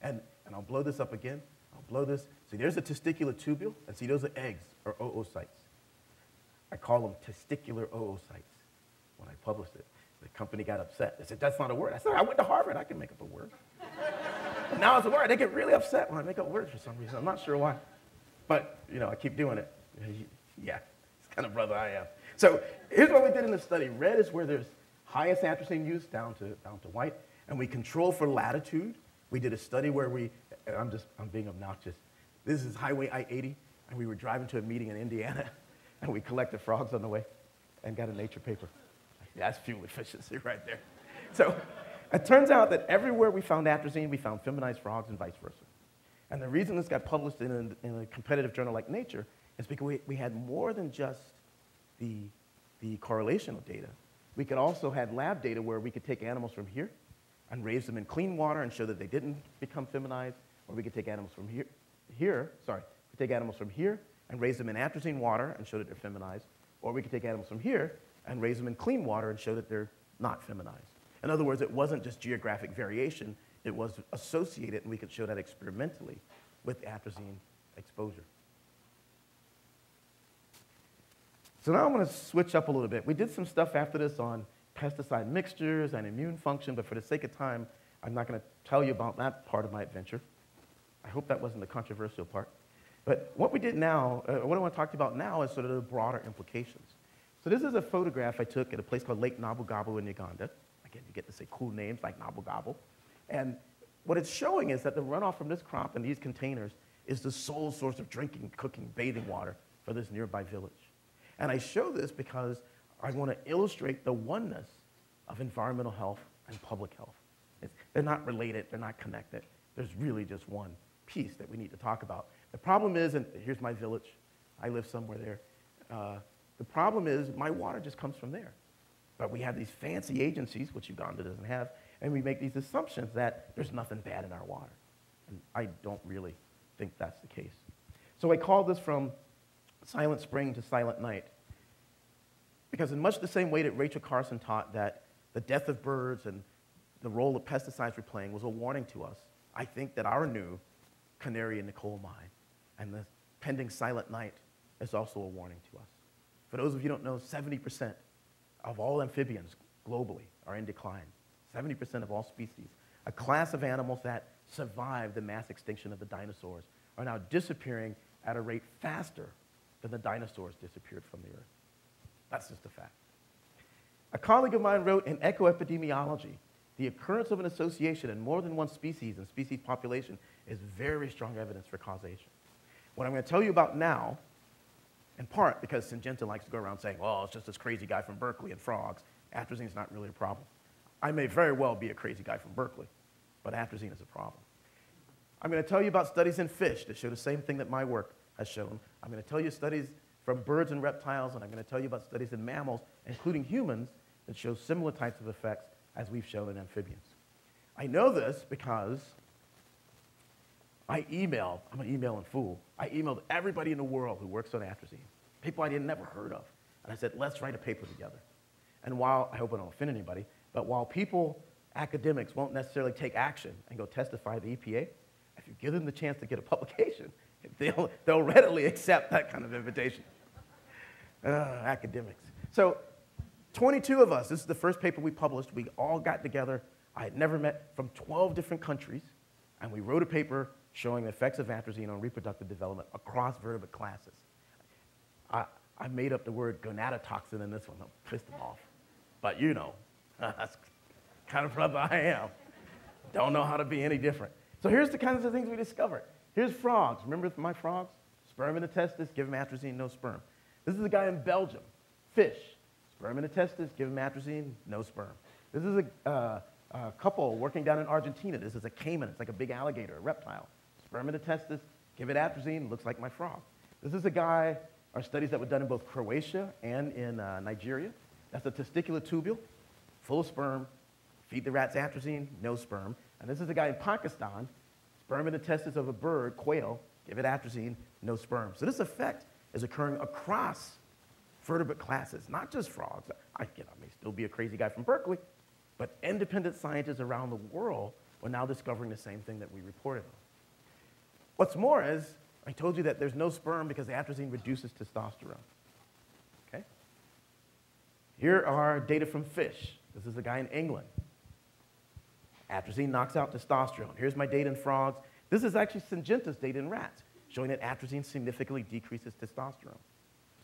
And I'll blow this up again. I'll blow this. See, there's a testicular tubule. And see, those are eggs, or oocytes. I call them testicular oocytes when I published it. The company got upset. They said, that's not a word. I said, I went to Harvard. I can make up a word. And now it's a word. They get really upset when I make up words for some reason. I'm not sure why. But, you know, I keep doing it. Yeah, it's the kind of brother I am. So here's what we did in the study. Red is where there's highest atrazine use, down to white. And we control for latitude. We did a study where we, I'm being obnoxious. This is Highway I-80, and we were driving to a meeting in Indiana, and we collected frogs on the way and got a Nature paper. That's fuel efficiency right there. So it turns out that everywhere we found atrazine, we found feminized frogs and vice versa. And the reason this got published in a competitive journal like Nature is because we had more than just the correlational data. We could also have lab data where we could take animals from here and raise them in clean water and show that they didn't become feminized, or we could take animals from here and raise them in atrazine water and show that they're feminized, or we could take animals from here and raise them in clean water and show that they're not feminized. In other words, it wasn't just geographic variation, it was associated, and we could show that experimentally with atrazine exposure. So now I'm gonna switch up a little bit. We did some stuff after this on pesticide mixtures and immune function, but for the sake of time, I'm not gonna tell you about that part of my adventure. I hope that wasn't the controversial part. But what we did now, what I wanna talk to you about now is sort of the broader implications. So this is a photograph I took at a place called Lake Nabugabo in Uganda. Again, you get to say cool names like Nabugabo. And what it's showing is that the runoff from this crop in these containers is the sole source of drinking, cooking, bathing water for this nearby village. And I show this because I want to illustrate the oneness of environmental health and public health. They're not related, they're not connected. There's really just one piece that we need to talk about. The problem is, and here's my village, I live somewhere there, the problem is my water just comes from there. But we have these fancy agencies, which Uganda doesn't have, and we make these assumptions that there's nothing bad in our water. And I don't really think that's the case. So I call this From Silent Spring to Silent Night, because in much the same way that Rachel Carson taught that the death of birds and the role of pesticides were playing was a warning to us, I think that our new canary in the coal mine and the pending Silent Night is also a warning to us. For those of you who don't know, 70% of all amphibians globally are in decline. 70% of all species. A class of animals that survived the mass extinction of the dinosaurs are now disappearing at a rate faster than the dinosaurs disappeared from the earth. That's just a fact. A colleague of mine wrote in Ecoepidemiology, the occurrence of an association in more than one species and species population is very strong evidence for causation. What I'm going to tell you about now, in part because Syngenta likes to go around saying, well, it's just this crazy guy from Berkeley and frogs, atrazine is not really a problem. I may very well be a crazy guy from Berkeley, but atrazine is a problem. I'm going to tell you about studies in fish that show the same thing that my work has shown. I'm going to tell you studies from birds and reptiles, and I'm going to tell you about studies in mammals, including humans, that show similar types of effects as we've shown in amphibians. I know this because I'm an emailing fool. I emailed everybody in the world who works on atrazine, people I didn't never heard of. And I said, let's write a paper together. And while, I hope I don't offend anybody, but while people, academics, won't necessarily take action and go testify to the EPA, if you give them the chance to get a publication, they'll readily accept that kind of invitation. Academics. So 22 of us, this is the first paper we published. We all got together. I had never met, from 12 different countries, and we wrote a paper showing the effects of atrazine on reproductive development across vertebrate classes. I made up the word gonadotoxin in this one. I'm pissed them off. But you know, that's the kind of brother I am. Don't know how to be any different. So here's the kinds of things we discovered. Here's frogs. Remember my frogs? Sperm in the testis, give them atrazine, no sperm. This is a guy in Belgium. Fish. Sperm in the testis, give them atrazine, no sperm. This is a couple working down in Argentina. This is a caiman. It's like a big alligator, a reptile. Sperm in the testis, give it atrazine, looks like my frog. This is a guy, our studies that were done in both Croatia and in Nigeria. That's a testicular tubule, full of sperm. Feed the rats atrazine, no sperm. And this is a guy in Pakistan, sperm in the testis of a bird, quail, give it atrazine, no sperm. So this effect is occurring across vertebrate classes, not just frogs. I may still be a crazy guy from Berkeley, but independent scientists around the world are now discovering the same thing that we reported on. What's more is, I told you that there's no sperm because the atrazine reduces testosterone. Okay? Here are data from fish. This is a guy in England. Atrazine knocks out testosterone. Here's my data in frogs. This is actually Syngenta's data in rats, showing that atrazine significantly decreases testosterone.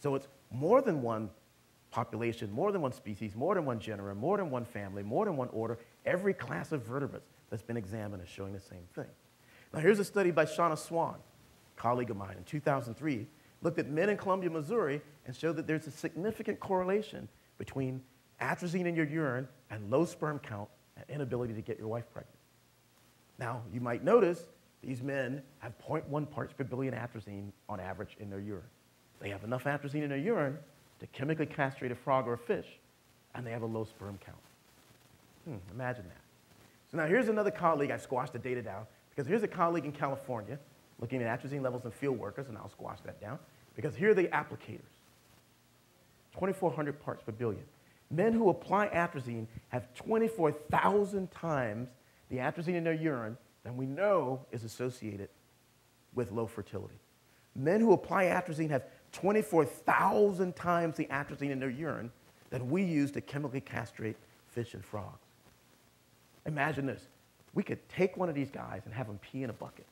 So it's more than one population, more than one species, more than one genera, more than one family, more than one order. Every class of vertebrates that's been examined is showing the same thing. Now here's a study by Shauna Swan, a colleague of mine, in 2003, looked at men in Columbia, Missouri, and showed that there's a significant correlation between atrazine in your urine and low sperm count and inability to get your wife pregnant. Now, you might notice these men have 0.1 parts per billion atrazine on average in their urine. They have enough atrazine in their urine to chemically castrate a frog or a fish, and they have a low sperm count. Imagine that. So now here's another colleague. I've squashed the data down because here's a colleague in California looking at atrazine levels in field workers, and I'll squash that down because here are the applicators, 2,400 parts per billion. Men who apply atrazine have 24,000 times the atrazine in their urine than we know is associated with low fertility. Men who apply atrazine have 24,000 times the atrazine in their urine that we use to chemically castrate fish and frogs. Imagine this. We could take one of these guys and have them pee in a bucket.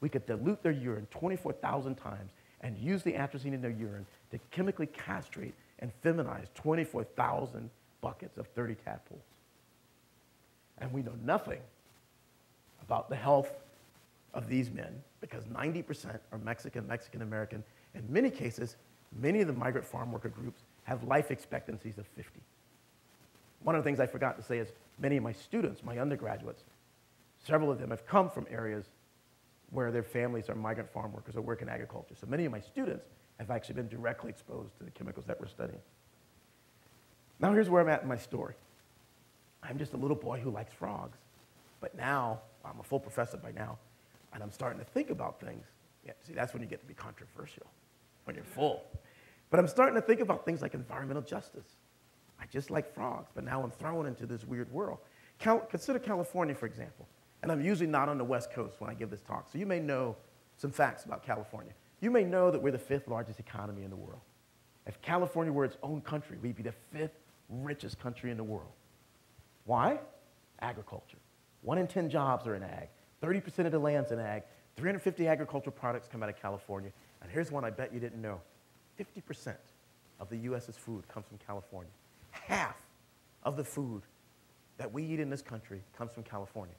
We could dilute their urine 24,000 times and use the atrazine in their urine to chemically castrate and feminize 24,000 buckets of 30 tadpoles. And we know nothing about the health of these men because 90% are Mexican, Mexican-American. In many cases, many of the migrant farm worker groups have life expectancies of 50. One of the things I forgot to say is many of my students, my undergraduates, several of them have come from areas where their families are migrant farm workers or work in agriculture. So many of my students have actually been directly exposed to the chemicals that we're studying. Now here's where I'm at in my story. I'm just a little boy who likes frogs. But now, I'm a full professor by now, and I'm starting to think about things. Yeah, see, that's when you get to be controversial, when you're full. But I'm starting to think about things like environmental justice. I just like frogs, but now I'm thrown into this weird world. Consider California, for example. And I'm usually not on the West Coast when I give this talk, so you may know some facts about California. You may know that we're the 5th largest economy in the world. If California were its own country, we'd be the 5th richest country in the world. Why? Agriculture. 1 in 10 jobs are in ag. 30% of the land's in ag. 350 agricultural products come out of California. And here's one I bet you didn't know. 50% of the U.S.'s food comes from California. Half of the food that we eat in this country comes from California.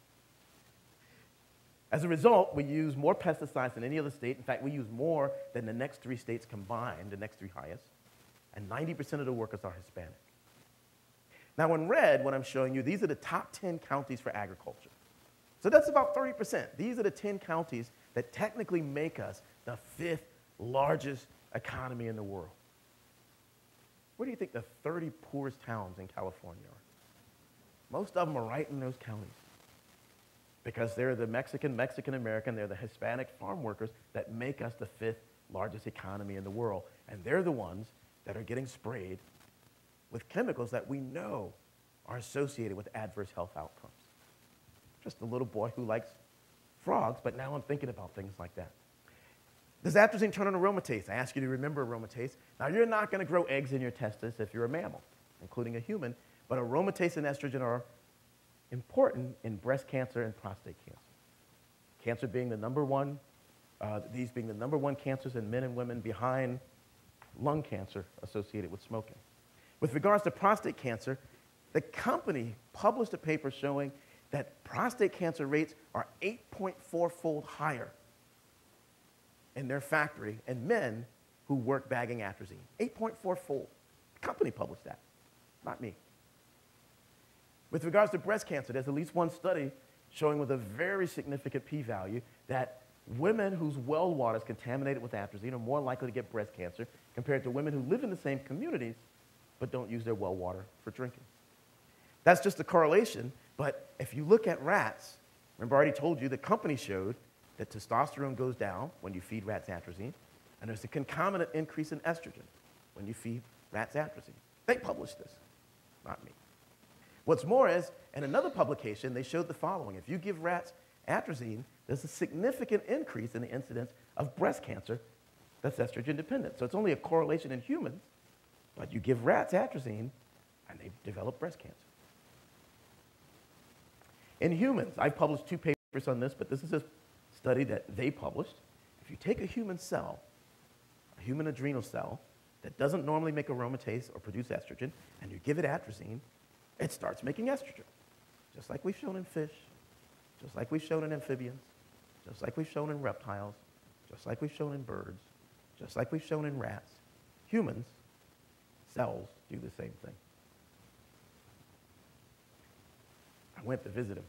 As a result, we use more pesticides than any other state. In fact, we use more than the next three states combined, the next three highest. And 90% of the workers are Hispanic. Now, in red, what I'm showing you, these are the top 10 counties for agriculture. So that's about 30%. These are the 10 counties that technically make us the 5th largest economy in the world. Where do you think the 30 poorest towns in California are? Most of them are right in those counties. Because they're the Mexican-American, they're the Hispanic farm workers that make us the 5th largest economy in the world. And they're the ones that are getting sprayed with chemicals that we know are associated with adverse health outcomes. Just a little boy who likes frogs, but now I'm thinking about things like that. Does atrazine turn on aromatase? I ask you to remember aromatase. Now, you're not going to grow eggs in your testes if you're a mammal, including a human, but aromatase and estrogen are important in breast cancer and prostate cancer. Cancer being the number one, these being the number one cancers in men and women behind lung cancer associated with smoking. With regards to prostate cancer, the company published a paper showing that prostate cancer rates are 8.4-fold higher in their factory and men who work bagging atrazine. 8.4-fold. The company published that, not me. With regards to breast cancer, there's at least one study showing with a very significant p-value that women whose well water is contaminated with atrazine are more likely to get breast cancer compared to women who live in the same communities but don't use their well water for drinking. That's just a correlation, but if you look at rats, remember I already told you the company showed that testosterone goes down when you feed rats atrazine, and there's a concomitant increase in estrogen when you feed rats atrazine. They published this, not me. What's more is, in another publication, they showed the following. If you give rats atrazine, there's a significant increase in the incidence of breast cancer that's estrogen dependent. So it's only a correlation in humans, but you give rats atrazine, and they develop breast cancer. In humans, I've published two papers on this, but this is a study that they published. If you take a human cell, a human adrenal cell, that doesn't normally make aromatase or produce estrogen, and you give it atrazine, it starts making estrogen, just like we've shown in fish, just like we've shown in amphibians, just like we've shown in reptiles, just like we've shown in birds, just like we've shown in rats. Humans, cells, do the same thing. I went to visit them.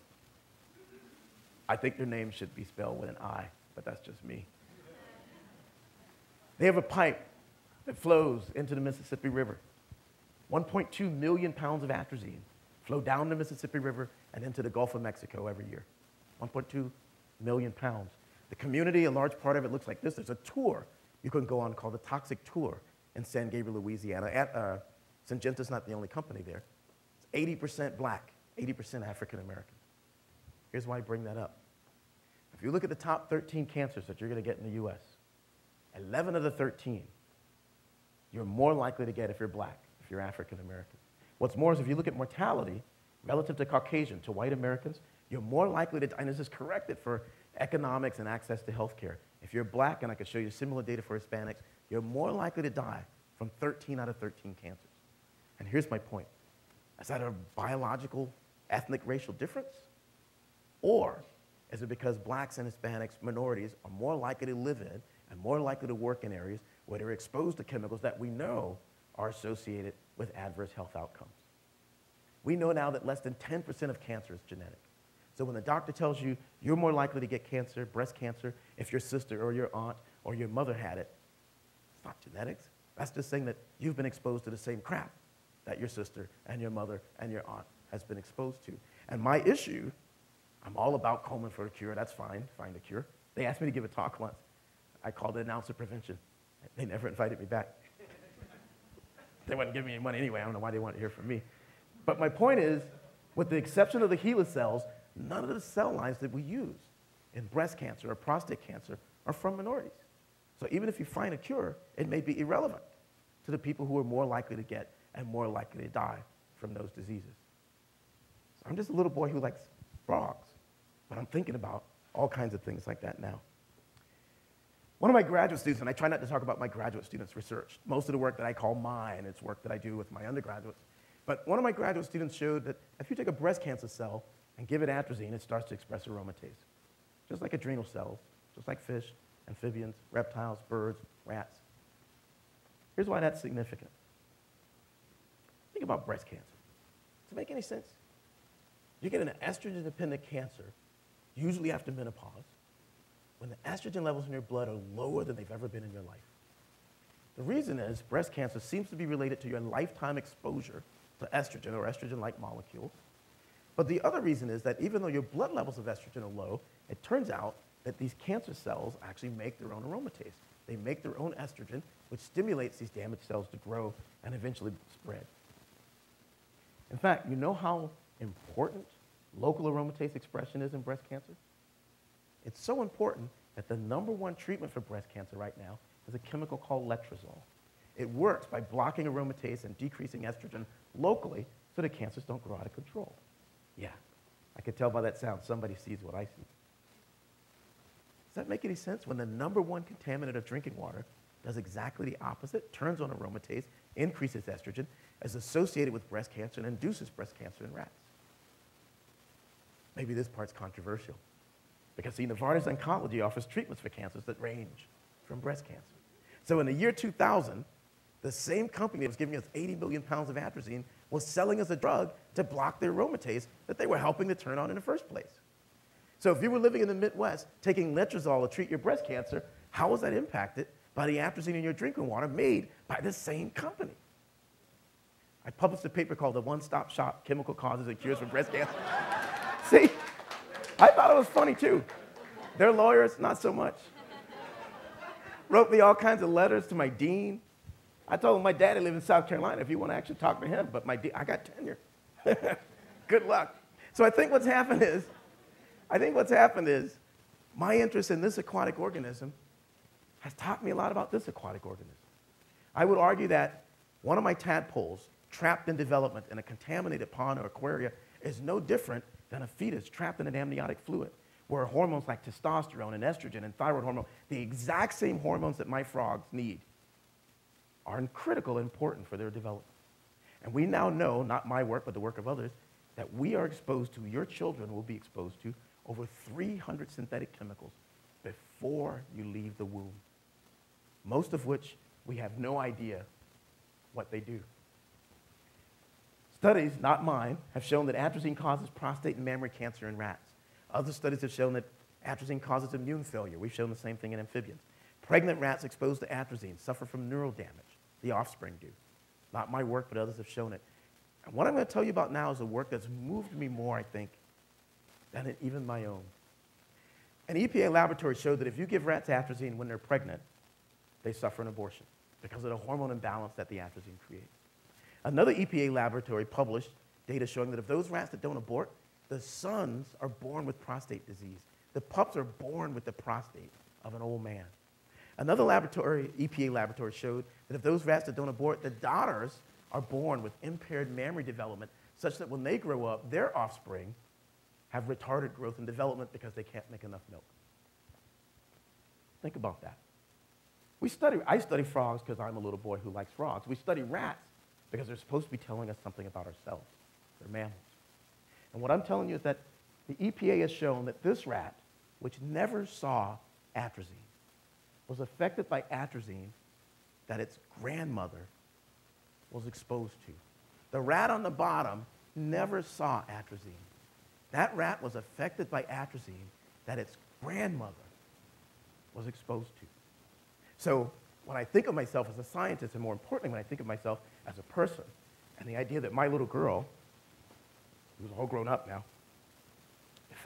I think their name should be spelled with an I, but that's just me. They have a pipe that flows into the Mississippi River. 1.2 million pounds of atrazine flow down the Mississippi River and into the Gulf of Mexico every year. 1.2 million pounds. The community, a large part of it looks like this. There's a tour you can go on called the Toxic Tour in San Gabriel, Louisiana. Syngenta's not the only company there. It's 80% black, 80% African American. Here's why I bring that up. If you look at the top 13 cancers that you're going to get in the U.S., 11 of the 13 you're more likely to get if you're black, if you're African American. What's more is if you look at mortality relative to Caucasian, to white Americans, you're more likely to die, and this is corrected for economics and access to health care. If you're black, and I can show you similar data for Hispanics, you're more likely to die from 13 out of 13 cancers. And here's my point. Is that a biological, ethnic, racial difference? Or is it because blacks and Hispanics, minorities, are more likely to live in and more likely to work in areas where they're exposed to chemicals that we know are associated with adverse health outcomes? We know now that less than 10% of cancer is genetic. So when the doctor tells you you're more likely to get cancer, breast cancer, if your sister or your aunt or your mother had it, it's not genetics. That's just saying that you've been exposed to the same crap that your sister and your mother and your aunt has been exposed to. And my issue, I'm all about Coleman for a cure. That's fine, find a cure. They asked me to give a talk once. I called it an ounce of prevention. They never invited me back. They wouldn't give me any money anyway. I don't know why they want to hear from me. But my point is, with the exception of the HeLa cells, none of the cell lines that we use in breast cancer or prostate cancer are from minorities. So even if you find a cure, it may be irrelevant to the people who are more likely to get and more likely to die from those diseases. So I'm just a little boy who likes frogs, but I'm thinking about all kinds of things like that now. One of my graduate students, and I try not to talk about my graduate students' research. Most of the work that I call mine, it's work that I do with my undergraduates. But one of my graduate students showed that if you take a breast cancer cell and give it atrazine, it starts to express aromatase. just like adrenal cells, just like fish, amphibians, reptiles, birds, rats. Here's why that's significant. Think about breast cancer. Does it make any sense? You get an estrogen-dependent cancer, usually after menopause, when the estrogen levels in your blood are lower than they've ever been in your life. The reason is breast cancer seems to be related to your lifetime exposure to estrogen or estrogen-like molecules. But the other reason is that even though your blood levels of estrogen are low, it turns out that these cancer cells actually make their own aromatase. They make their own estrogen, which stimulates these damaged cells to grow and eventually spread. In fact, you know how important local aromatase expression is in breast cancer? It's so important that the #1 treatment for breast cancer right now is a chemical called letrozole. It works by blocking aromatase and decreasing estrogen locally so the cancers don't grow out of control. Yeah, I could tell by that sound somebody sees what I see. Does that make any sense? When the #1 contaminant of drinking water does exactly the opposite, turns on aromatase, increases estrogen, is associated with breast cancer and induces breast cancer in rats. Maybe this part's controversial. Because, see, Novartis Oncology offers treatments for cancers that range from breast cancer. So in the year 2000, the same company that was giving us 80 million pounds of atrazine was selling us a drug to block their aromatase that they were helping to turn on in the first place. So if you were living in the Midwest taking letrozole to treat your breast cancer, how was that impacted by the atrazine in your drinking water made by the same company? I published a paper called The One-Stop Shop, Chemical Causes and Cures for Breast Cancer. See? I thought it was funny, too. Their lawyers, not so much. Wrote me all kinds of letters to my dean. I told him my daddy lived in South Carolina if you want to actually talk to him, but I got tenure. Good luck. So I think what's happened is my interest in this aquatic organism has taught me a lot about this aquatic organism. I would argue that one of my tadpoles trapped in development in a contaminated pond or aquarium is no different than a fetus trapped in an amniotic fluid, where hormones like testosterone and estrogen and thyroid hormone, the exact same hormones that my frogs need, are critical and important for their development. And we now know, not my work, but the work of others, that we are exposed to, your children will be exposed to, over 300 synthetic chemicals before you leave the womb, most of which we have no idea what they do. Studies, not mine, have shown that atrazine causes prostate and mammary cancer in rats. Other studies have shown that atrazine causes immune failure. We've shown the same thing in amphibians. Pregnant rats exposed to atrazine suffer from neural damage. The offspring do. Not my work, but others have shown it. And what I'm going to tell you about now is the work that's moved me more, I think, than even my own. An EPA laboratory showed that if you give rats atrazine when they're pregnant, they suffer an abortion because of the hormone imbalance that the atrazine creates. Another EPA laboratory published data showing that of those rats that don't abort, the sons are born with prostate disease. The pups are born with the prostate of an old man. Another laboratory, EPA laboratory, showed that if those rats that don't abort, the daughters are born with impaired mammary development, such that when they grow up, their offspring have retarded growth and development because they can't make enough milk. Think about that. I study frogs because I'm a little boy who likes frogs. We study rats because they're supposed to be telling us something about ourselves. They're mammals. And what I'm telling you is that the EPA has shown that this rat, which never saw atrazine, was affected by atrazine that its grandmother was exposed to. The rat on the bottom never saw atrazine. That rat was affected by atrazine that its grandmother was exposed to. So when I think of myself as a scientist, and more importantly, when I think of myself as a person, and the idea that my little girl, who's all grown up now, the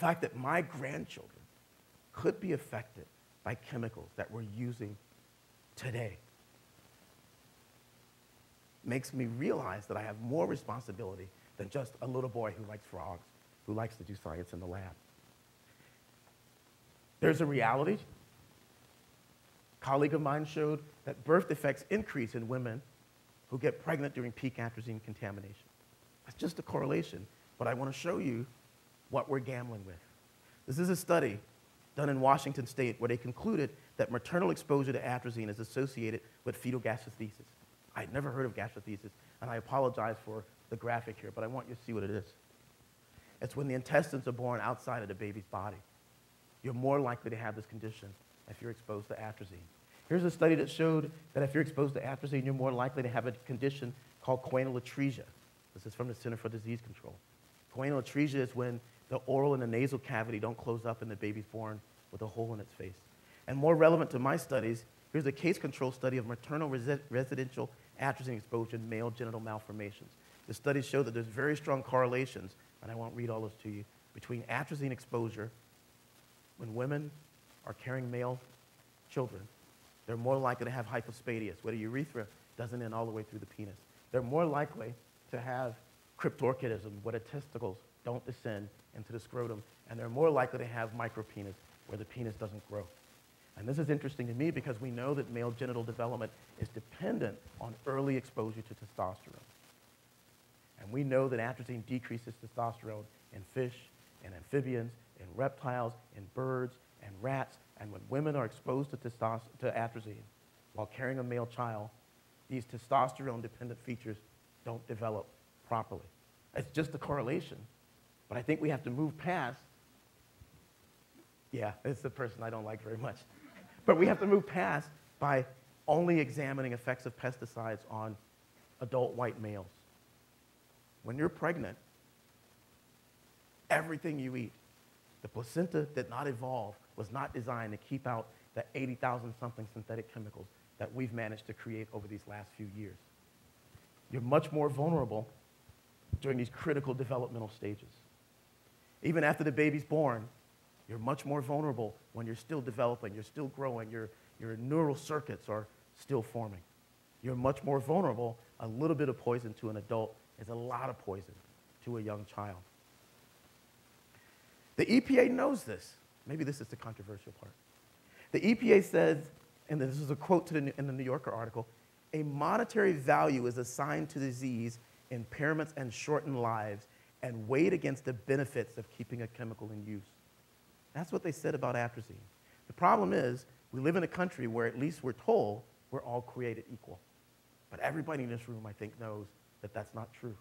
fact that my grandchildren could be affected by chemicals that we're using today makes me realize that I have more responsibility than just a little boy who likes frogs, who likes to do science in the lab. There's a reality. A colleague of mine showed that birth defects increase in women who get pregnant during peak atrazine contamination. That's just a correlation, but I want to show you what we're gambling with. This is a study done in Washington State where they concluded that maternal exposure to atrazine is associated with fetal gastrothesis. I had never heard of gastrothesis, and I apologize for the graphic here, but I want you to see what it is. It's when the intestines are born outside of the baby's body. You're more likely to have this condition if you're exposed to atrazine. Here's a study that showed that if you're exposed to atrazine, you're more likely to have a condition called choanalatresia. This is from the Center for Disease Control. Choanalatresia is when the oral and the nasal cavity don't close up and the baby's born with a hole in its face. And more relevant to my studies, here's a case control study of maternal residential atrazine exposure in male genital malformations. The studies show that there's very strong correlations, and I won't read all those to you, between atrazine exposure when women are carrying male children. They're more likely to have hypospadias, where the urethra doesn't end all the way through the penis. They're more likely to have cryptorchidism, where the testicles don't descend into the scrotum, and they're more likely to have micropenis, where the penis doesn't grow. And this is interesting to me because we know that male genital development is dependent on early exposure to testosterone. And we know that atrazine decreases testosterone in fish, in amphibians, in reptiles, in birds, and rats. And when women are exposed to atrazine while carrying a male child, these testosterone-dependent features don't develop properly. It's just a correlation. But I think we have to move past, yeah, it's the person I don't like very much. But we have to move past by only examining effects of pesticides on adult white males. When you're pregnant, everything you eat, the placenta did not evolve, was not designed to keep out the 80,000-something synthetic chemicals that we've managed to create over these last few years. You're much more vulnerable during these critical developmental stages. Even after the baby's born, you're much more vulnerable when you're still developing, you're still growing, your neural circuits are still forming. You're much more vulnerable. A little bit of poison to an adult is a lot of poison to a young child. The EPA knows this. Maybe this is the controversial part. The EPA says, and this is a quote in the New Yorker article, a monetary value is assigned to disease, impairments, and shortened lives, and weighed against the benefits of keeping a chemical in use. That's what they said about atrazine. The problem is, we live in a country where at least we're told we're all created equal. But everybody in this room, I think, knows that that's not true.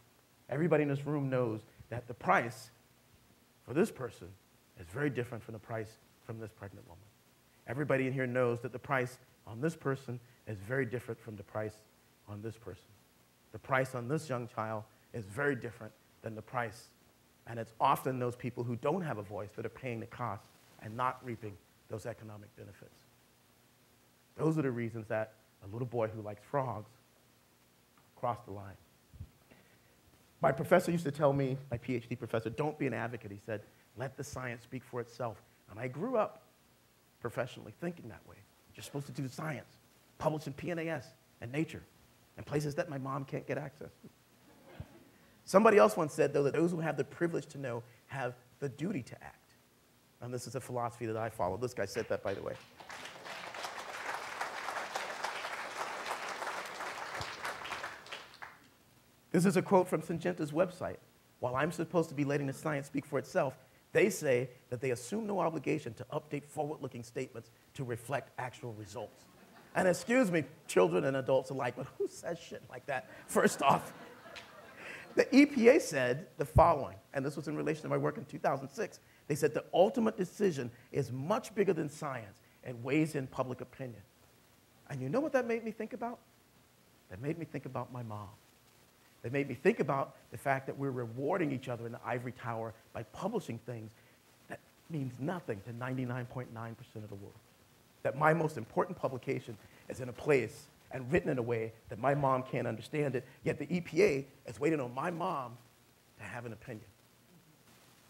Everybody in this room knows that the price for this person is very different from the price from this pregnant woman. Everybody in here knows that the price on this person is very different from the price on this person. The price on this young child is very different than the price. And it's often those people who don't have a voice that are paying the cost and not reaping those economic benefits. Those are the reasons that a little boy who likes frogs crossed the line. My professor used to tell me, my PhD professor, don't be an advocate. He said, let the science speak for itself. And I grew up professionally thinking that way. You're supposed to do science, publish in PNAS and Nature, and places that my mom can't get access to. Somebody else once said, though, that those who have the privilege to know have the duty to act. And this is a philosophy that I follow. This guy said that, by the way. This is a quote from Syngenta's website. While I'm supposed to be letting the science speak for itself, they say that they assume no obligation to update forward-looking statements to reflect actual results. And excuse me, children and adults alike, but who says shit like that? First off, the EPA said the following, and this was in relation to my work in 2006. They said the ultimate decision is much bigger than science and weighs in public opinion. And you know what that made me think about? That made me think about my mom. That made me think about the fact that we're rewarding each other in the ivory tower by publishing things that means nothing to 99.9% of the world. That my most important publication is in a place and written in a way that my mom can't understand it, yet the EPA is waiting on my mom to have an opinion.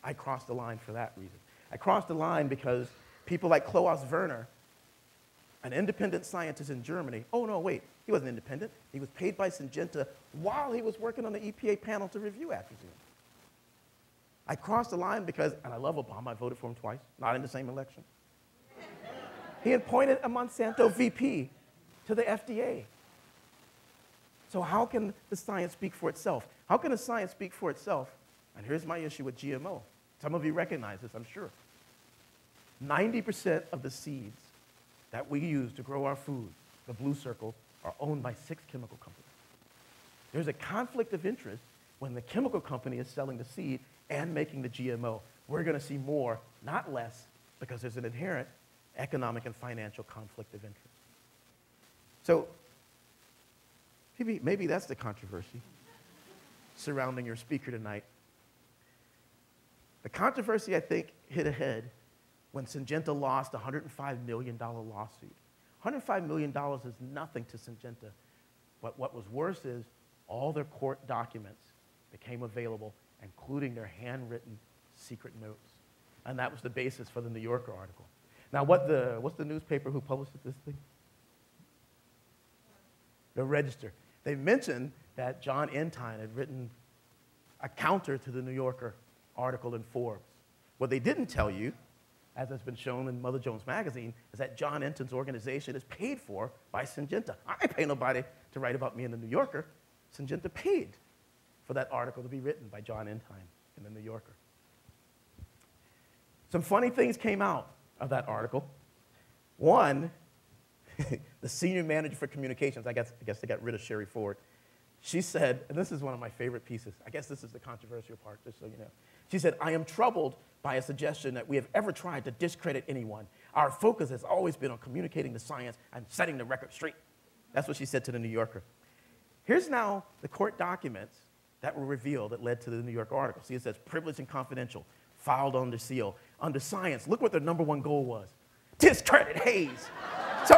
I crossed the line for that reason. I crossed the line because people like Klaus Werner, an independent scientist in Germany, oh no, wait, he wasn't independent. He was paid by Syngenta while he was working on the EPA panel to review atrazine. I crossed the line because, and I love Obama, I voted for him twice, not in the same election. He appointed a Monsanto VP to the FDA. So how can the science speak for itself? How can the science speak for itself? And here's my issue with GMO. Some of you recognize this, I'm sure. 90% of the seeds that we use to grow our food, the blue circle, are owned by 6 chemical companies. There's a conflict of interest when the chemical company is selling the seed and making the GMO, we're going to see more, not less, because there's an inherent economic and financial conflict of interest. So maybe that's the controversy surrounding your speaker tonight. The controversy, I think, hit ahead when Syngenta lost a $105 million lawsuit. $105 million is nothing to Syngenta, but what was worse is all their court documents became available, including their handwritten secret notes. And that was the basis for the New Yorker article. Now, what's the newspaper who published this thing? The Register. They mentioned that John Entine had written a counter to the New Yorker article in Forbes. What they didn't tell you, as has been shown in Mother Jones magazine, is that John Entine's organization is paid for by Syngenta. I pay nobody to write about me in the New Yorker. Syngenta paid for that article to be written by John Entine in the New Yorker. Some funny things came out of that article. One, the senior manager for communications, I guess they got rid of Sherry Ford. She said, and this is one of my favorite pieces, I guess this is the controversial part, just so you know. She said, "I am troubled by a suggestion that we have ever tried to discredit anyone. Our focus has always been on communicating the science and setting the record straight." That's what she said to the New Yorker. Here's now the court documents that were revealed that led to the New York article. See, it says, "Privileged and confidential, filed under seal. Under science," look what their #1 goal was. Discredit Hayes. So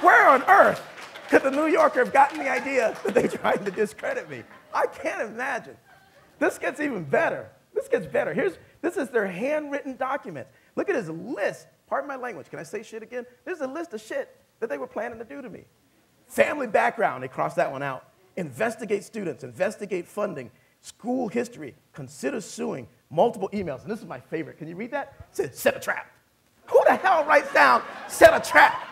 where on earth could the New Yorker have gotten the idea that they tried to discredit me? I can't imagine. This gets even better. This gets better. This is their handwritten documents. Look at this list. Pardon my language. Can I say shit again? There's a list of shit that they were planning to do to me. Family background, they crossed that one out. Investigate students, investigate funding, school history, consider suing, multiple emails. And this is my favorite. Can you read that? It says, "Set a trap." Who the hell writes down, "Set a trap"?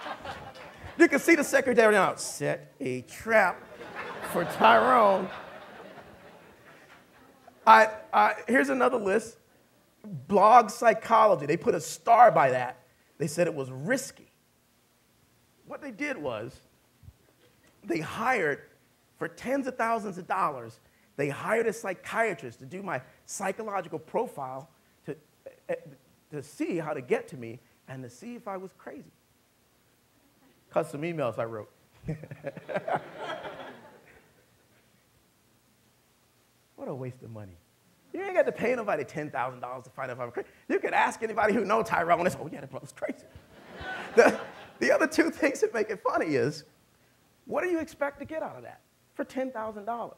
You can see the secretary now, "Set a trap for Tyrone." Here's another list. Blog psychology. They put a star by that. They said it was risky. What they did was they hired, for tens of thousands of dollars, they hired a psychiatrist to do my psychological profile to see how to get to me and to see if I was crazy. Cause some emails I wrote. What a waste of money. You ain't got to pay nobody $10,000 to find out if I'm crazy. You could ask anybody who knows Tyrone. It's, "Oh yeah, that brother's crazy." The other two things that make it funny is, what do you expect to get out of that for $10,000?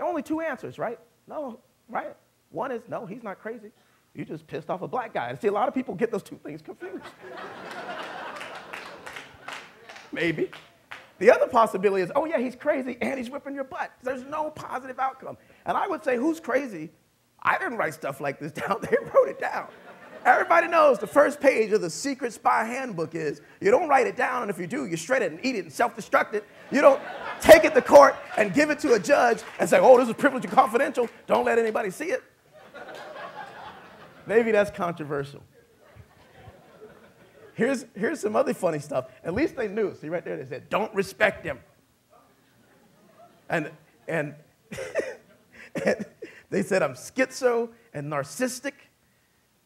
Only two answers, right? No, right? One is, no, he's not crazy. You just pissed off a black guy. And see, a lot of people get those two things confused. Maybe. The other possibility is, oh yeah, he's crazy and he's whipping your butt. There's no positive outcome. And I would say, who's crazy? I didn't write stuff like this down. They wrote it down. Everybody knows the first page of the secret spy handbook is, you don't write it down, and if you do, you shred it and eat it and self-destruct it. You don't take it to court and give it to a judge and say, "Oh, this is privileged and confidential. Don't let anybody see it." Maybe that's controversial. Here's some other funny stuff. At least they knew. See right there, they said, "Don't respect them." And they said, "I'm schizo and narcissistic."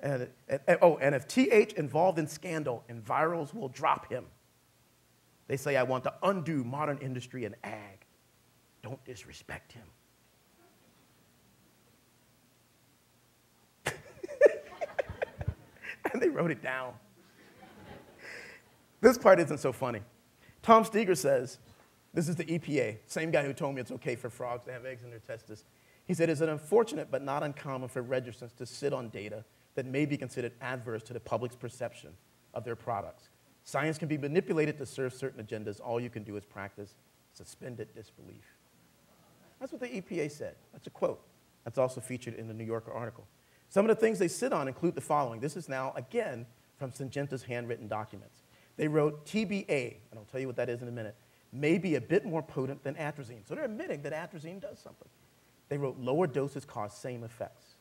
And if TH involved in scandal, envirals will drop him. They say, "I want to undo modern industry and ag. Don't disrespect him." And they wrote it down. This part isn't so funny. Tom Steger says, this is the EPA, same guy who told me it's okay for frogs to have eggs in their testes. He said, "It's unfortunate but not uncommon for registrants to sit on data that may be considered adverse to the public's perception of their products. Science can be manipulated to serve certain agendas. All you can do is practice suspended disbelief." That's what the EPA said. That's a quote. That's also featured in the New Yorker article. Some of the things they sit on include the following. This is now, again, from Syngenta's handwritten documents. They wrote TBA, and I'll tell you what that is in a minute, may be a bit more potent than atrazine. So they're admitting that atrazine does something. They wrote lower doses cause same effects.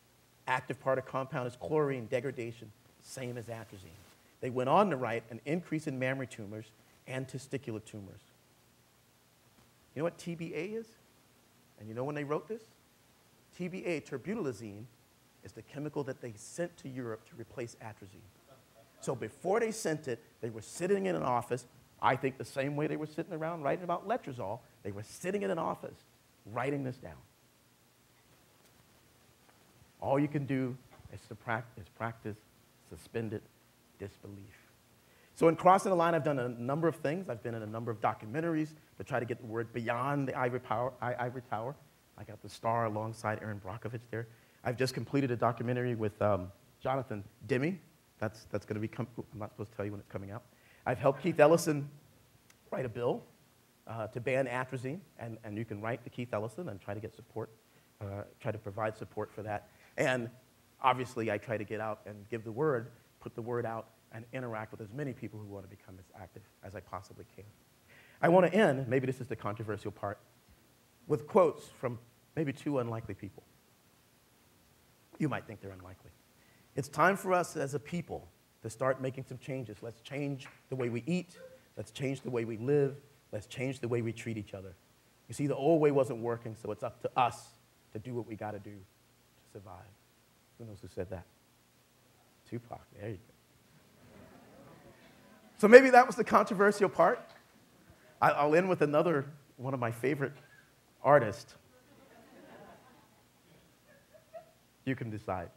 Active part of compound is chlorine degradation, same as atrazine. They went on to write an increase in mammary tumors and testicular tumors. You know what TBA is? And you know when they wrote this? TBA, terbutylazine, is the chemical that they sent to Europe to replace atrazine. So before they sent it, they were sitting in an office, I think the same way they were sitting around writing about letrozole, they were sitting in an office writing this down. All you can do is to practice suspended disbelief. So in Crossing the Line, I've done a number of things. I've been in a number of documentaries to try to get the word beyond the ivory tower. I got the star alongside Aaron Brockovich there. I've just completed a documentary with Jonathan Demme. That's going to be, I'm not supposed to tell you when it's coming out. I've helped Keith Ellison write a bill to ban atrazine, and you can write to Keith Ellison and try to get support, try to provide support for that. And obviously, I try to get out and give the word, put the word out, and interact with as many people who want to become as active as I possibly can. I want to end, maybe this is the controversial part, with quotes from maybe two unlikely people. You might think they're unlikely. It's time for us as a people to start making some changes. Let's change the way we eat. Let's change the way we live. Let's change the way we treat each other. You see, the old way wasn't working, so it's up to us to do what we got to do to survive. Who knows who said that? Tupac, there you go. So maybe that was the controversial part. I'll end with another one of my favorite artists. You can decide.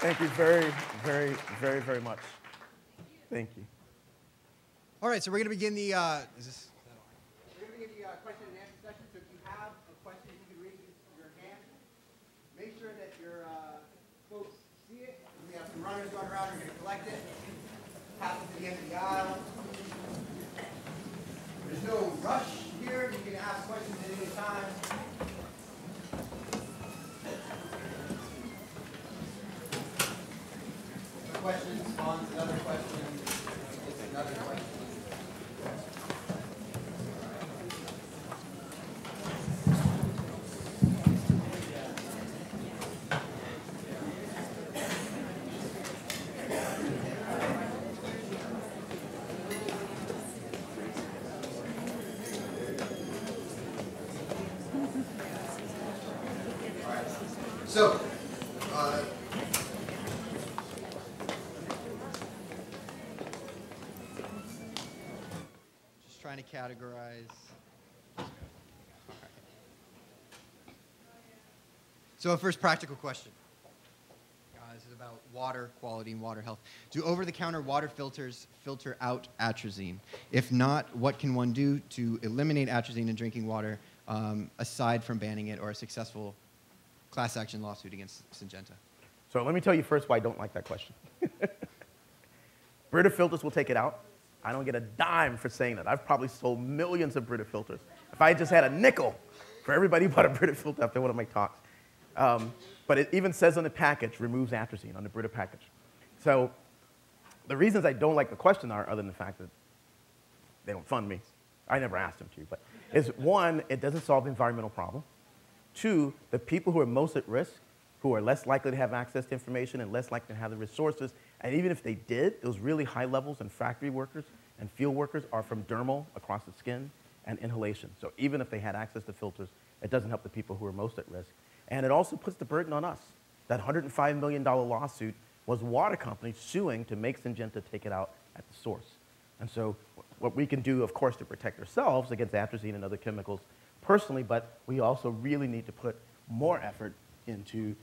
Thank you very, very, very, very much. Thank you. All right, so we're going to begin the We're going to begin the question and answer session. So if you have a question, you can raise your hand. Make sure that your folks see it. We have some runners going around. We're going to collect it. Pass it to the end of the aisle. There's no rush here. You can ask questions at any time. Questions on another question. It's another question. All right. So. Trying to categorize. All right. So a first practical question. This is about water quality and water health. Do over-the-counter water filters filter out atrazine? If not, what can one do to eliminate atrazine in drinking water aside from banning it or a successful class action lawsuit against Syngenta? So let me tell you first why I don't like that question. Brita filters will take it out. I don't get a dime for saying that. I've probably sold millions of Brita filters. If I just had a nickel for everybody who bought a Brita filter after one of my talks. But it even says on the package, removes atrazine on the Brita package. So the reasons I don't like the question are, other than the fact that they don't fund me. I never asked them to, but is one, it doesn't solve the environmental problem. Two, the people who are most at risk, who are less likely to have access to information and less likely to have the resources. And even if they did, those really high levels in factory workers and field workers are from dermal across the skin and inhalation. So even if they had access to filters, it doesn't help the people who are most at risk. And it also puts the burden on us. That $105 million lawsuit was water companies suing to make Syngenta take it out at the source. And so what we can do, of course, to protect ourselves against atrazine and other chemicals personally, but we also really need to put more effort into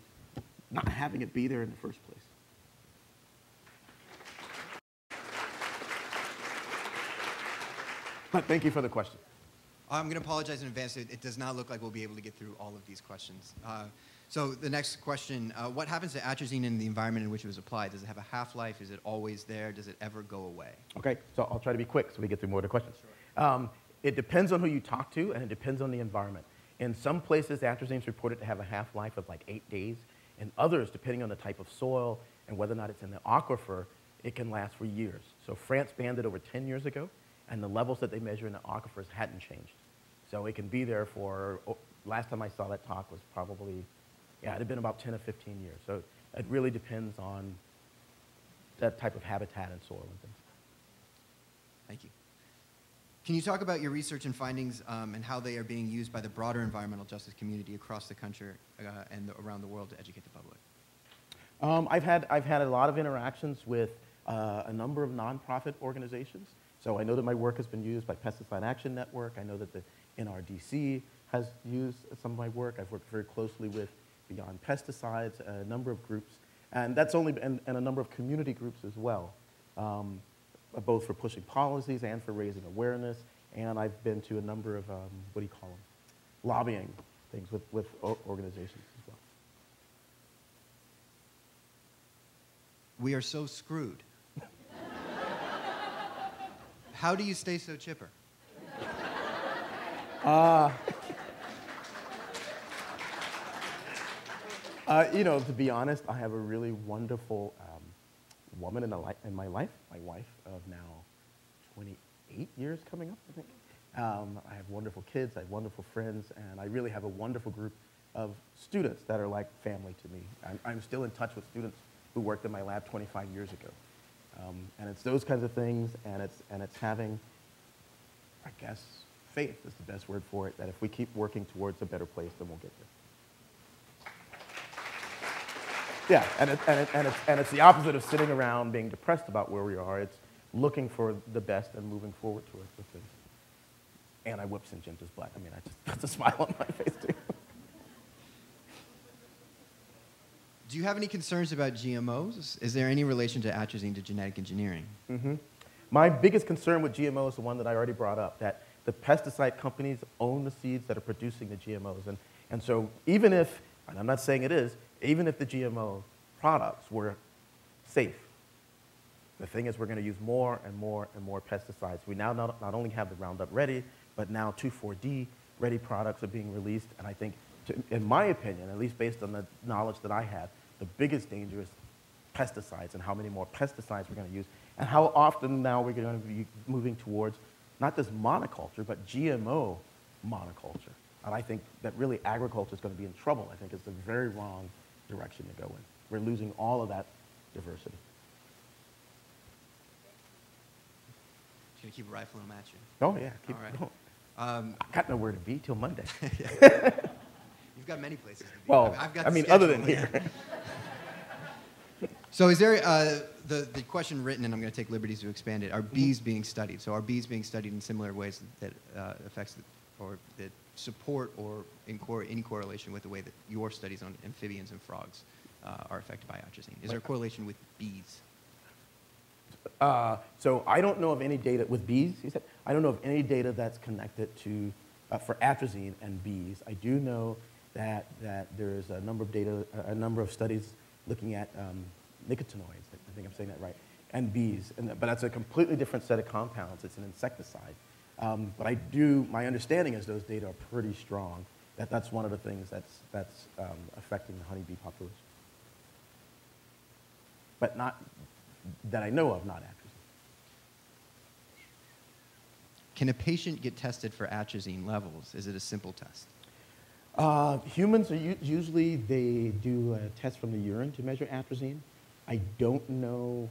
not having it be there in the first place. But thank you for the question. I'm going to apologize in advance. It does not look like we'll be able to get through all of these questions. So the next question, what happens to atrazine in the environment in which it was applied? Does it have a half-life? Is it always there? Does it ever go away? OK, so I'll try to be quick so we get through more of the questions. Sure. It depends on who you talk to, and it depends on the environment. In some places, atrazine is reported to have a half-life of like 8 days. In others, depending on the type of soil and whether or not it's in the aquifer, it can last for years. So France banned it over 10 years ago, and the levels that they measure in the aquifers hadn't changed. So it can be there for, last time I saw that talk was probably, yeah, it had been about 10 or 15 years. So it really depends on that type of habitat and soil and things. Thank you. Can you talk about your research and findings and how they are being used by the broader environmental justice community across the country and around the world to educate the public? I've had a lot of interactions with a number of nonprofit organizations. So I know that my work has been used by Pesticide Action Network. I know that the NRDC has used some of my work. I've worked very closely with Beyond Pesticides, a number of groups, and that's only and a number of community groups as well, both for pushing policies and for raising awareness. And I've been to a number of what do you call them, lobbying things with organizations as well. We are so screwed. How do you stay so chipper? You know, to be honest, I have a really wonderful woman in my life, my wife of now 28 years coming up, I think. I have wonderful kids, I have wonderful friends, and I really have a wonderful group of students that are like family to me. I'm still in touch with students who worked in my lab 25 years ago. And it's those kinds of things, and it's having, I guess, faith is the best word for it, that if we keep working towards a better place, then we'll get there. Yeah, and it's the opposite of sitting around being depressed about where we are. It's looking for the best and moving forward towards the things. And I whip Syngenta's butt. I mean, I just put a smile on my face, too. Do you have any concerns about GMOs? Is there any relation to atrazine to genetic engineering? Mm-hmm. My biggest concern with GMOs is the one that I already brought up, that the pesticide companies own the seeds that are producing the GMOs. And so even if, and I'm not saying it is, even if the GMO products were safe, the thing is we're going to use more and more and more pesticides. We now not only have the Roundup Ready, but now 2,4-D Ready products are being released. And I think, in my opinion, at least based on the knowledge that I have, the biggest danger is pesticides and how many more pesticides we're going to use and how often now we're going to be moving towards not just monoculture, but GMO monoculture. And I think that really agriculture is going to be in trouble. I think it's the very wrong direction to go in. We're losing all of that diversity. Just going to keep rifling them at you. Oh, yeah. Keep all right. Going. I've got nowhere to be till Monday. You've got many places to be. Well, I've got other than here. So is there, the question written, and I'm going to take liberties to expand it, are bees being studied? So are bees being studied in similar ways that affects or that support or in correlation with the way that your studies on amphibians and frogs are affected by atrazine? Is there a correlation with bees? So I don't know of any data with bees, he said. I don't know of any data that's connected to, for atrazine and bees. I do know that there's a number of data, a number of studies looking at nicotinoids, I think I'm saying that right, and bees, but that's a completely different set of compounds. It's an insecticide. But my understanding is those data are pretty strong, that's one of the things that's affecting the honeybee population. But not, that I know of, not atrazine. Can a patient get tested for atrazine levels? Is it a simple test? Humans, usually they do a test from the urine to measure atrazine. I don't know,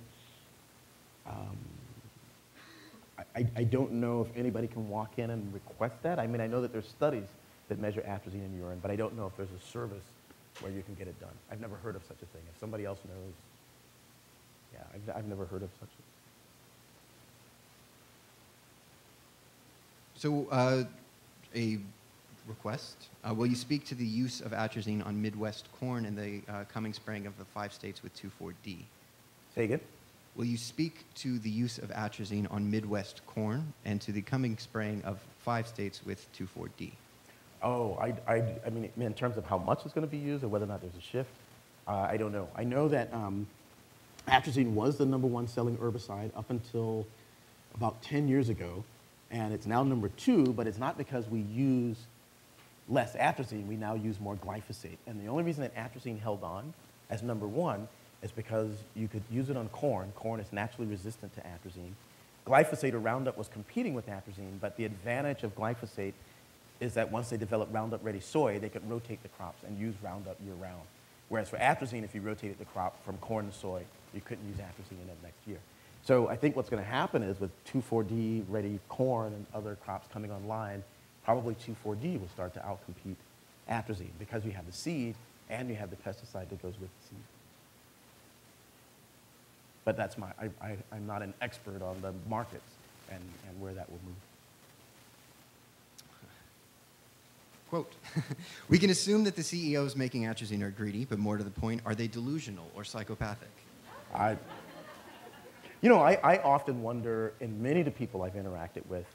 I don't know if anybody can walk in and request that. I mean, I know that there's studies that measure atrazine in urine, but I don't know if there's a service where you can get it done. I've never heard of such a thing. If somebody else knows, yeah, I've never heard of such a thing. So a request. Will you speak to the use of atrazine on Midwest corn in the coming spraying of the 5 states with 2,4-D? Say again? Will you speak to the use of atrazine on Midwest corn and to the coming spraying of 5 states with 2,4-D? Oh, I mean, in terms of how much it's going to be used or whether or not there's a shift, I don't know. I know that atrazine was the #1 selling herbicide up until about 10 years ago, and it's now #2, but it's not because we use less atrazine, we now use more glyphosate. And the only reason that atrazine held on as number one is because you could use it on corn. Corn is naturally resistant to atrazine. Glyphosate or Roundup was competing with atrazine, but the advantage of glyphosate is that once they developed Roundup-ready soy, they could rotate the crops and use Roundup year-round. Whereas for atrazine, if you rotated the crop from corn to soy, you couldn't use atrazine in it next year. So I think what's going to happen is with 2,4-D ready corn and other crops coming online, probably 2,4-D will start to outcompete atrazine because you have the seed and you have the pesticide that goes with the seed. But that's my, I'm not an expert on the markets and where that will move. Quote, "We can assume that the CEOs making atrazine are greedy, but more to the point, are they delusional or psychopathic?" I often wonder, and many of the people I've interacted with,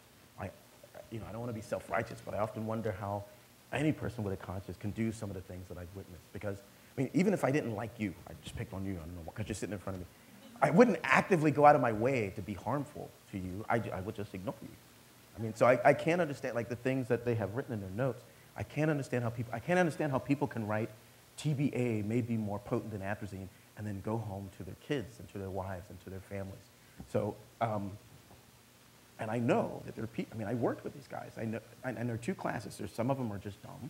I don't want to be self-righteous, but I often wonder how any person with a conscience can do some of the things that I've witnessed. Because, I mean, even if I didn't like you, I just picked on you, I don't know what, because you're sitting in front of me, I wouldn't actively go out of my way to be harmful to you. I would just ignore you. I mean, so I can't understand, like, the things that they have written in their notes. I can't understand how people can write TBA may be more potent than atrazine and then go home to their kids and to their wives and to their families. So, and I know that there are people, I mean, I worked with these guys. I know, and there are two classes. There's some of them are just dumb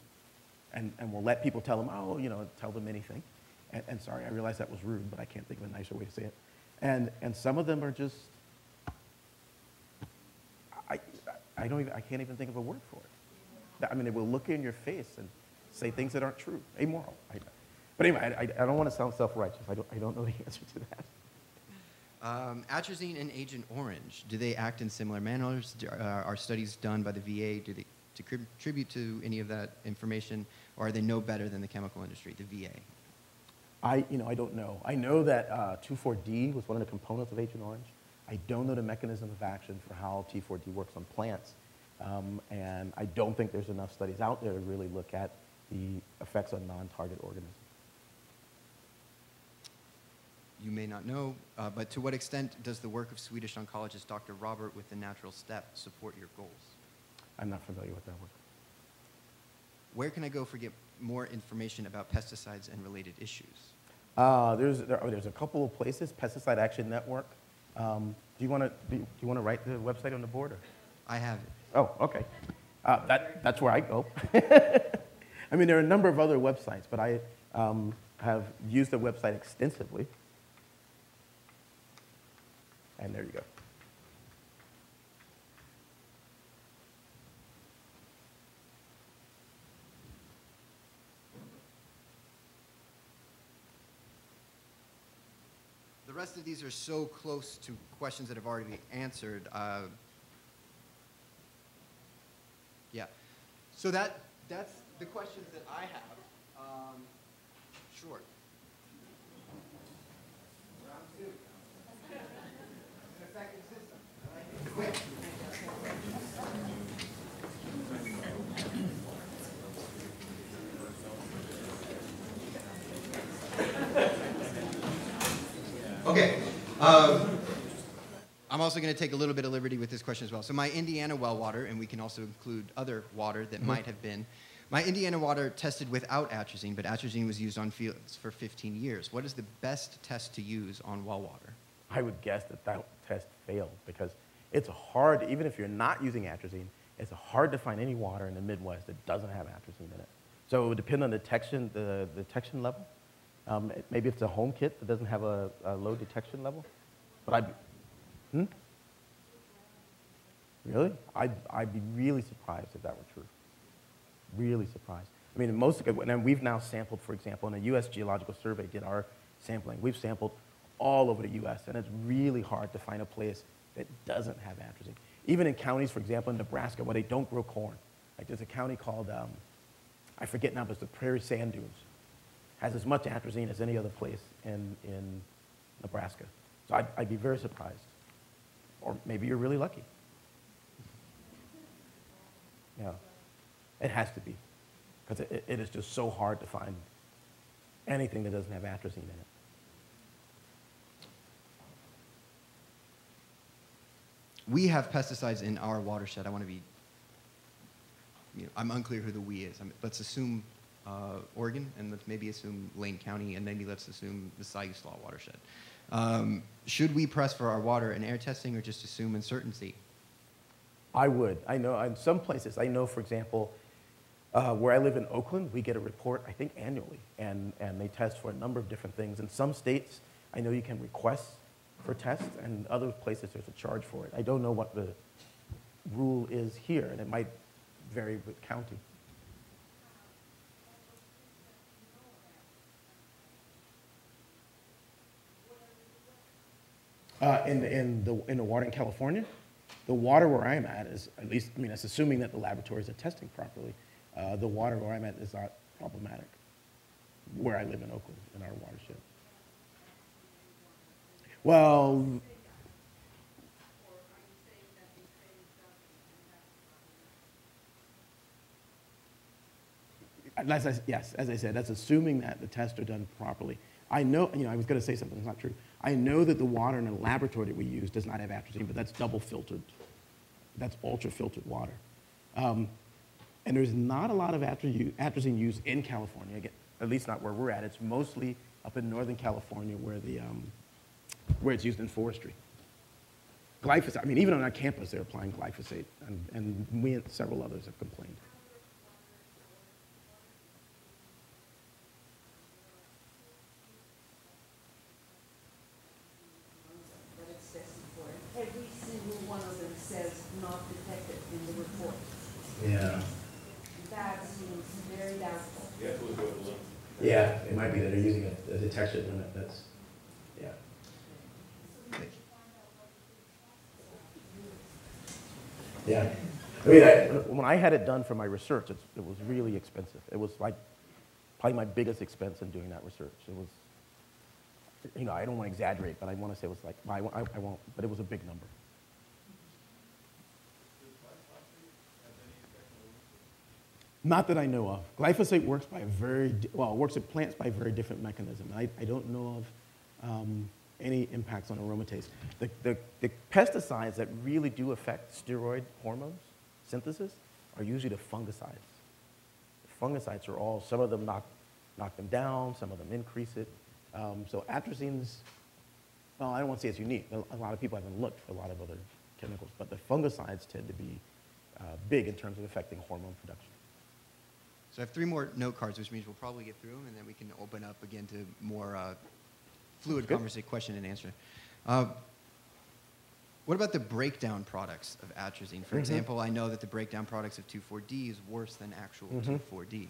and will let people tell them, oh, you know, tell them anything. And sorry, I realize that was rude, but I can't think of a nicer way to say it. And some of them are just, I can't even think of a word for it. I mean, they will look in your face and say things that aren't true, amoral. But anyway, I don't want to sound self-righteous. I don't know the answer to that. Atrazine and Agent Orange, do they act in similar manners? Are studies done by the VA? Do they contribute to any of that information? Or are they no better than the chemical industry, the VA? I don't know. I know that 2,4-D was one of the components of Agent Orange. I don't know the mechanism of action for how 2,4-D works on plants. And I don't think there's enough studies out there to really look at the effects on non-target organisms. You may not know, but to what extent does the work of Swedish oncologist Dr. Robert with the Natural Step support your goals? I'm not familiar with that work. Where can I go for get more information about pesticides and related issues? There's a couple of places. Pesticide Action Network. Do you want to write the website on the board? Or? I have it. Oh, okay. That's where I go. I mean, there are a number of other websites, but I have used the website extensively. And there you go. The rest of these are so close to questions that have already been answered. Yeah, so that's the questions that I have. Sure. Round two. An effective system. I like it quick. Okay. I'm also going to take a little bit of liberty with this question as well. So my Indiana well water, and we can also include other water that might have been. My Indiana water tested without atrazine, but atrazine was used on fields for 15 years. What is the best test to use on well water? I would guess that that test failed because it's hard, even if you're not using atrazine, it's hard to find any water in the Midwest that doesn't have atrazine in it. So it would depend on detection, the detection level. Maybe it's a home kit that doesn't have a low detection level. But Really? I'd be really surprised if that were true. Really surprised. I mean, and we've now sampled, for example, and the U.S. Geological Survey did our sampling. We've sampled all over the U.S., and it's really hard to find a place that doesn't have atrazine. Even in counties, for example, in Nebraska, where they don't grow corn. Like there's a county called, I forget now, but it's the Prairie Sand Dunes. Has as much atrazine as any other place in Nebraska. So I'd be very surprised. Or maybe you're really lucky. Yeah, it has to be. Because it is just so hard to find anything that doesn't have atrazine in it. We have pesticides in our watershed. I want to be you know, I'm unclear who the we is. Let's assume Oregon, and let's maybe assume Lane County, and maybe let's assume the Siguslaw watershed. Should we press for our water and air testing, or just assume uncertainty? I would. I know in some places, I know, for example, where I live in Oakland, we get a report, I think, annually, and they test for a number of different things. In some states, I know you can request for tests, and other places there's a charge for it. I don't know what the rule is here, and it might vary with county. In the water in California, the water where I'm at is, at least, I mean, it's assuming that the laboratories are testing properly. The water where I'm at is not problematic, where I live in Oakland, in our watershed. Well, yes, as I said, that's assuming that the tests are done properly. I know, you know, I was going to say something that's not true. I know that the water in the laboratory that we use does not have atrazine, but that's double filtered. That's ultra filtered water. And there's not a lot of atrazine use in California, again, at least not where we're at. It's mostly up in Northern California where, where it's used in forestry. Glyphosate, I mean, even on our campus, they're applying glyphosate, and we and several others have complained. Yeah, it might be that they're using a detection limit. That's, yeah. Yeah. I mean, when I had it done for my research, it was really expensive. It was like probably my biggest expense in doing that research. It was, you know, I don't want to exaggerate, but I want to say it was like, I won't, but it was a big number. Not that I know of. Glyphosate works by a very, well, it works at plants by a very different mechanism. I don't know of any impacts on aromatase. The pesticides that really do affect steroid hormones synthesis are usually the fungicides. The fungicides are all, some of them knock them down, some of them increase it. So atrazine's, well, I don't want to say it's unique. A lot of people haven't looked for a lot of other chemicals, but the fungicides tend to be big in terms of affecting hormone production. So I have three more note cards, which means we'll probably get through them, and then we can open up again to more fluid conversation, question and answer. What about the breakdown products of atrazine? For example, I know that the breakdown products of 2,4-D is worse than actual 2,4-D.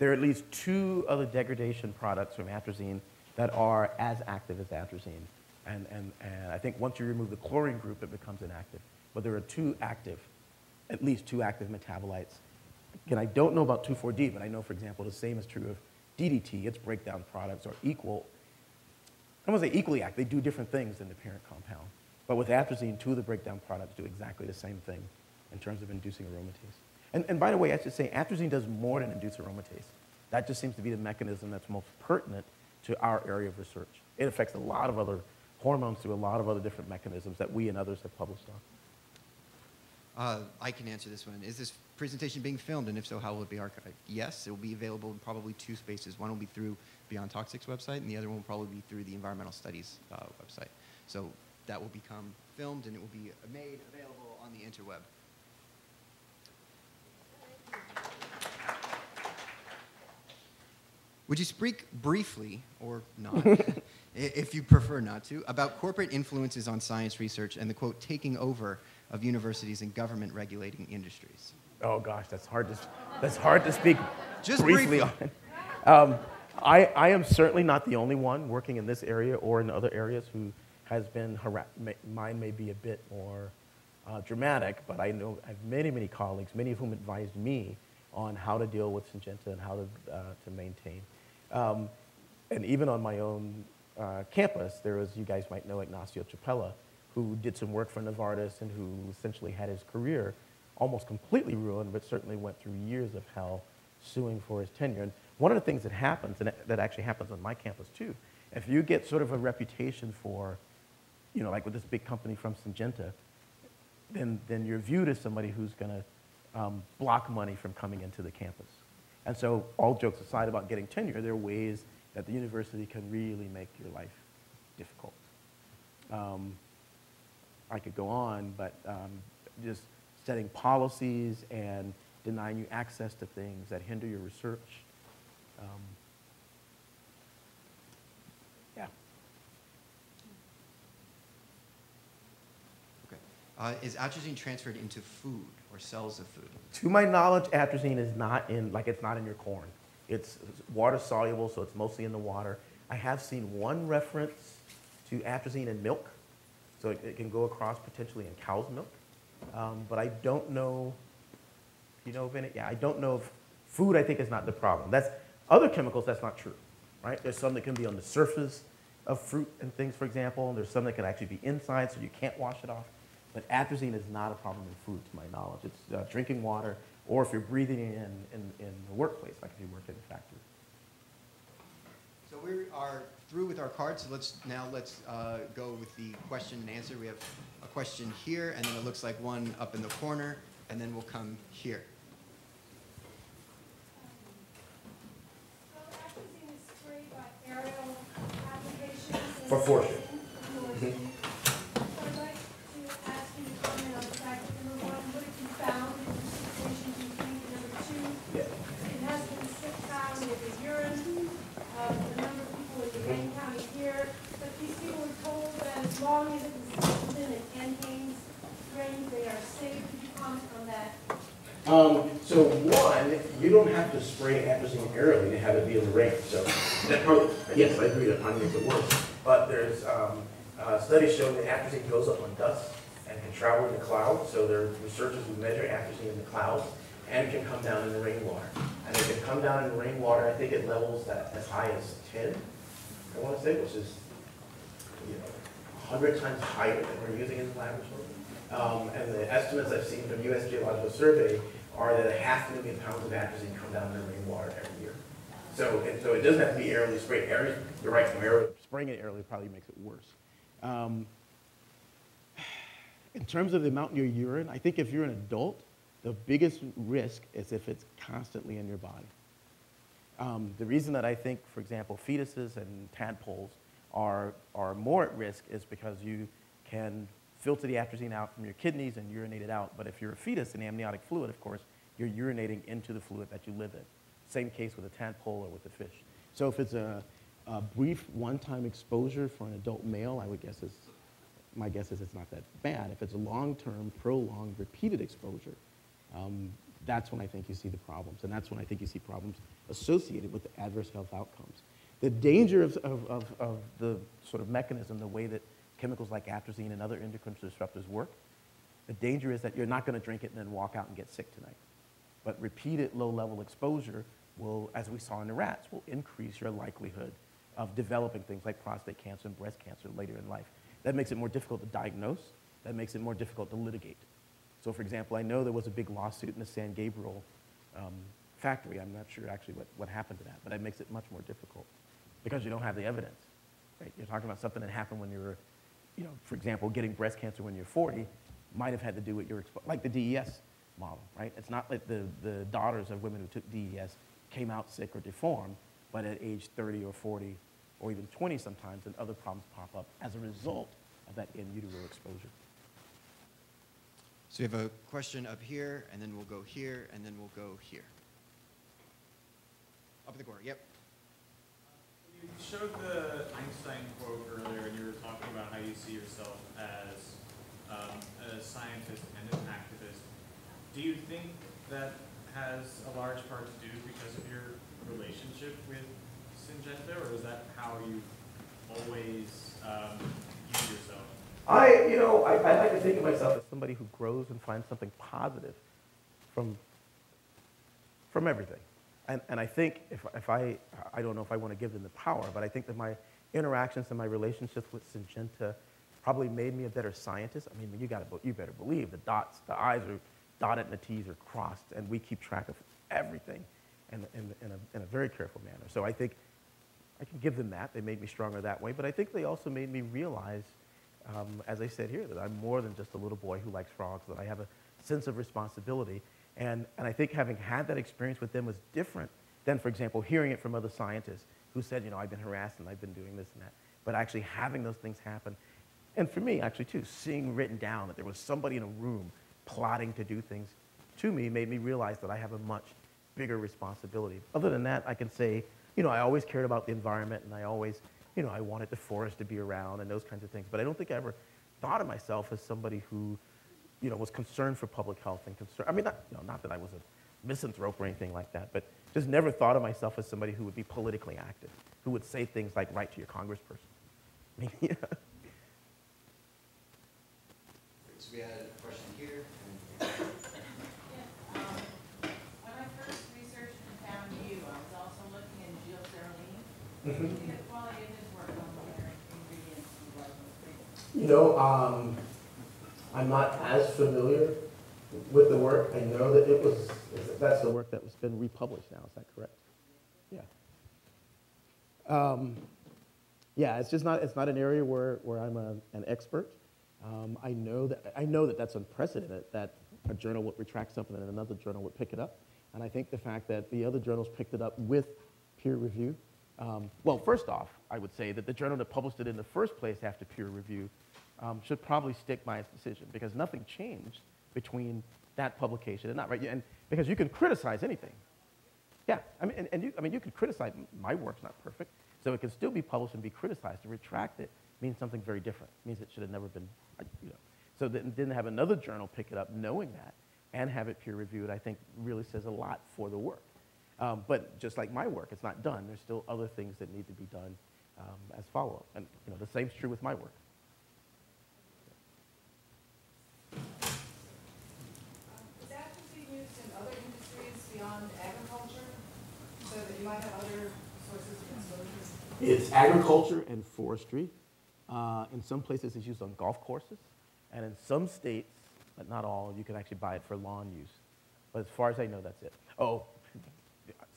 There are at least two other degradation products from atrazine that are as active as atrazine. And I think once you remove the chlorine group, it becomes inactive. But there are two active, at least two active metabolites. Again, I don't know about 2,4-D, but I know, for example, the same is true of DDT. Its breakdown products are equal. I don't want to say equally active. They do different things than the parent compound. But with atrazine, two of the breakdown products do exactly the same thing in terms of inducing aromatase. And by the way, I should say, atrazine does more than induce aromatase. That just seems to be the mechanism that's most pertinent to our area of research. It affects a lot of other hormones through a lot of other different mechanisms that we and others have published on. I can answer this one. Is this presentation being filmed, and if so, how will it be archived? Yes, it will be available in probably two spaces. One will be through Beyond Toxics website, and the other one will probably be through the Environmental Studies website. So that will become filmed, and it will be made available on the interweb. Would you speak briefly, or not, if you prefer not to, about corporate influences on science research and the, quote, taking over of universities and government regulating industries? Oh gosh, that's hard to speak just briefly on. I am certainly not the only one working in this area or in other areas who has been harassed. Mine may be a bit more dramatic, but I know I have many, many colleagues, many of whom advised me on how to deal with Syngenta and how to maintain. And even on my own campus, there was, you guys might know Ignacio Chapella, who did some work for Novartis and who essentially had his career almost completely ruined, but certainly went through years of hell suing for his tenure. And one of the things that happens, and that actually happens on my campus too, if you get sort of a reputation for, you know, like with this big company from Syngenta, then you're viewed as somebody who's going to block money from coming into the campus. And so all jokes aside about getting tenure, there are ways that the university can really make your life difficult. I could go on, but just setting policies and denying you access to things that hinder your research. Is atrazine transferred into food or cells of food? To my knowledge, atrazine is not in, it's not in your corn. It's water soluble, so it's mostly in the water. I have seen one reference to atrazine in milk, so it can go across potentially in cow's milk. But I don't know, do you know of any? Yeah, I don't know if food, I think, is not the problem. That's, other chemicals, that's not true, right? There's some that can be on the surface of fruit and things, for example, and there's some that can actually be inside, so you can't wash it off. But atrazine is not a problem in food, to my knowledge. It's drinking water, or if you're breathing in the workplace, like if you work in a factory. So we are through with our cards. So let's go with the question and answer. We have a question here, and then it looks like one up in the corner, and then we'll come here. So atrazine is sprayed by aerial applications. For fortune. Mm-hmm. So one, you don't have to spray atrazine airily to have it be in the rain. So that probably, yes, I agree that probably makes it worse. But there's studies showing that atrazine goes up on dust and can travel in the clouds. So there are researchers who measure atrazine in the clouds and can come down in the rainwater. And it can come down in the rainwater, I think at levels that as high as 10, I want to say, which is 100 times higher than we're using in the laboratory. And the estimates I've seen from U.S. Geological Survey are that 500,000 pounds of atrazine come down in the rainwater every year. So it doesn't have to be aerially sprayed. You're right, spraying it aerially probably makes it worse. In terms of the amount in your urine, I think if you're an adult, the biggest risk is if it's constantly in your body. The reason that I think, for example, fetuses and tadpoles are more at risk is because you can filter the atrazine out from your kidneys and urinate it out. But if you're a fetus in amniotic fluid, of course, you're urinating into the fluid that you live in. Same case with a tadpole or with a fish. So if it's a brief one-time exposure for an adult male, my guess is it's not that bad. If it's a long-term, prolonged, repeated exposure, that's when I think you see the problems. And that's when I think you see problems associated with the adverse health outcomes. The danger of the sort of mechanism, the way that chemicals like atrazine and other endocrine disruptors work, the danger is that you're not going to drink it and then walk out and get sick tonight. But repeated low-level exposure will, as we saw in the rats, will increase your likelihood of developing things like prostate cancer and breast cancer later in life. That makes it more difficult to diagnose. That makes it more difficult to litigate. So for example, I know there was a big lawsuit in the San Gabriel factory. I'm not sure actually what happened to that, but that makes it much more difficult because you don't have the evidence. Right? You're talking about something that happened when you were, for example, getting breast cancer when you're 40 might have had to do with your exposure, like the DES model, right? It's not like the daughters of women who took DES came out sick or deformed, but at age 30 or 40 or even 20 sometimes, and other problems pop up as a result of that in utero exposure. So we have a question up here, and then we'll go here, and then we'll go here. Up in the corner, yep. You showed the Einstein quote earlier, and you were talking about how you see yourself as a scientist and an activist. Do you think that has a large part to do because of your relationship with Syngenta, or is that how you always use yourself? I like to think of myself as somebody who grows and finds something positive from everything. And I think, I don't know if I want to give them the power, but I think that my interactions and my relationships with Syngenta probably made me a better scientist. I mean, you better believe the dots, the I's are dotted and the T's are crossed, and we keep track of everything in a very careful manner. So I think I can give them that. They made me stronger that way, but I think they also made me realize, as I said here, that I'm more than just a little boy who likes frogs, that I have a sense of responsibility. And I think having had that experience with them was different than, for example, hearing it from other scientists who said, you know, I've been harassed and I've been doing this and that. But actually having those things happen, and for me, actually, too, seeing written down that there was somebody in a room plotting to do things to me made me realize that I have a much bigger responsibility. Other than that, I can say, you know, I always cared about the environment, and I always, you know, I wanted the forest to be around and those kinds of things. But I don't think I ever thought of myself as somebody who, you know, was concerned for public health and concern. I mean, not, you know, not that I was a misanthrope or anything like that, but just never thought of myself as somebody who would be politically active, who would say things like, write to your congressperson. I mean, yeah. So we had a question here. Yeah. When I first researched and found you, I was also looking at Gilles Serling. Mm-hmm. The quality of his work on the ingredients he was with. You know, I'm not as familiar with the work. I know that it was, that's the work that's been republished now, is that correct? Yeah. Yeah, it's just not, it's not an area where I'm an expert. I know that that's unprecedented, that a journal would retract something and another journal would pick it up. And I think the fact that the other journals picked it up with peer review, well, first off, I would say that the journal that published it in the first place after peer review should probably stick by its decision, because nothing changed between that publication and not, right? And because you can criticize anything. Yeah, I mean, you can criticize, my work's not perfect, so it can still be published and be criticized. To retract it means something very different. It means it should have never been, you know. So that didn't have another journal pick it up knowing that and have it peer reviewed, I think really says a lot for the work. But just like my work, it's not done. There's still other things that need to be done as follow-up. And you know, the same's true with my work. It's agriculture and forestry. In some places it's used on golf courses, and in some states, but not all, you can actually buy it for lawn use. But as far as I know, that's it. Oh,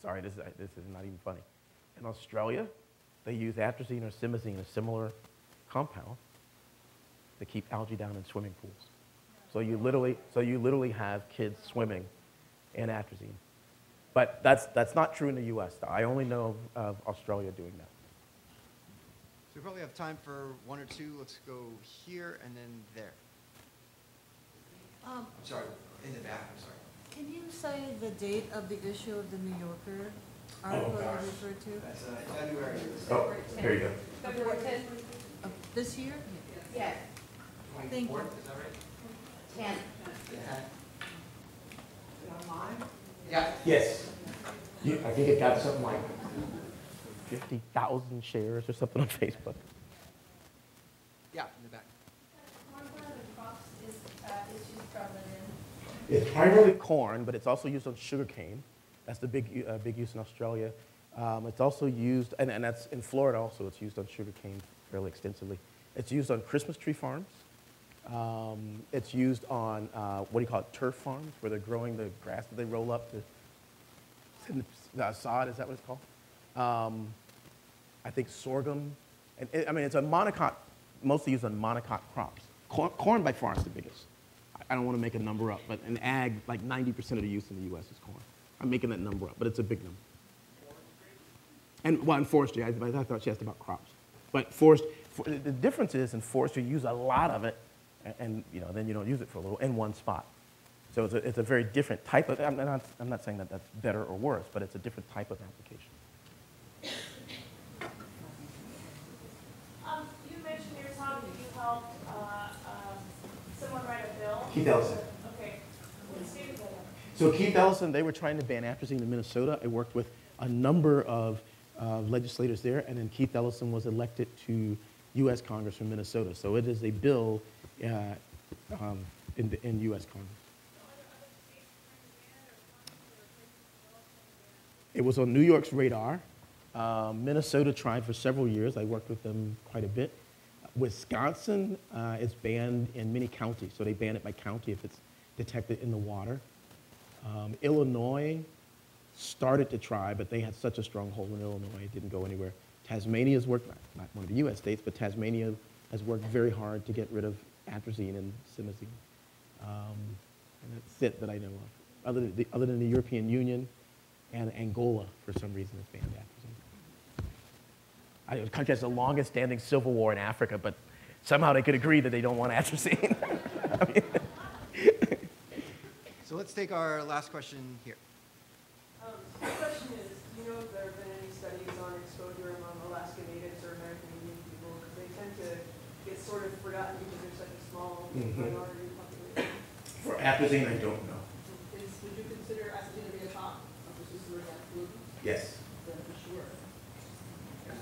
sorry, this is not even funny. In Australia, they use atrazine or simazine, a similar compound, to keep algae down in swimming pools. So you literally have kids swimming in atrazine. But that's not true in the U.S. though. I only know of Australia doing that. So we probably have time for one or two. Let's go here and then there. Sorry, in the back, I'm sorry. Can you say the date of the issue of the New Yorker article you referred to? That's February. Oh, here you go. February 10th. Of this year? Yes. Yeah. 24th, is that right? 10th. Yeah. Is it online? Yeah. Yes. Yeah, I think it got something like 50,000 shares or something on Facebook. Yeah, in the back. Corn, what other crops is used prevalent in? It's primarily corn, but it's also used on sugarcane. That's the big use in Australia. It's also used, and that's in Florida also, it's used on sugarcane fairly extensively. It's used on Christmas tree farms. It's used on, turf farms, where they're growing the grass that they roll up to sod, is that what it's called? I think sorghum. It's a monocot, mostly used on monocot crops. Corn by far is the biggest. I don't want to make a number up, but in ag, like 90% of the use in the U.S. is corn. I'm making that number up, but it's a big number. And, well, in forestry, I thought she asked about crops. But the difference is in forestry, you use a lot of it, and you know, then you don't use it for a little in one spot. So it's a very different type of, I'm not saying that that's better or worse, but it's a different type of application. You mentioned your time that you helped someone write a bill. Keith Ellison. Okay. What state was that in? So Keith Ellison, they were trying to ban atrazine in Minnesota. I worked with a number of legislators there, and then Keith Ellison was elected to U.S. Congress from Minnesota. So it is a bill in U.S. Congress. It was on New York's radar. Minnesota tried for several years. I worked with them quite a bit. Wisconsin is banned in many counties, so they ban it by county if it's detected in the water. Illinois started to try, but they had such a stronghold in Illinois, it didn't go anywhere. Tasmania's worked, not one of the U.S. states, but Tasmania has worked very hard to get rid of atrazine and simazine. And that's it that I know of. other than the European Union, and Angola, for some reason, has banned atrazine. I know the country has the longest standing civil war in Africa, but somehow they could agree that they don't want atrazine. So let's take our last question here. So the question is, do you know if there have been any studies on exposure among Alaska Natives or American Indian people? Because they tend to get sort of forgotten because they're such a small minority population. For atrazine, I don't know. Would you consider atrazine to be a top? Yes. Then for sure. Yeah.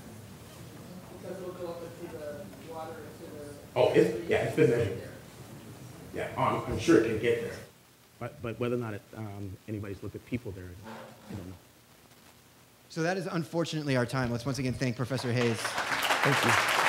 Because it'll go up into the water, into the... Oh, it's been measured. Yeah, I'm sure it can get there. But whether or not anybody's looked at people there, I don't know. So that is unfortunately our time. Let's once again thank Professor Hayes. Thank you.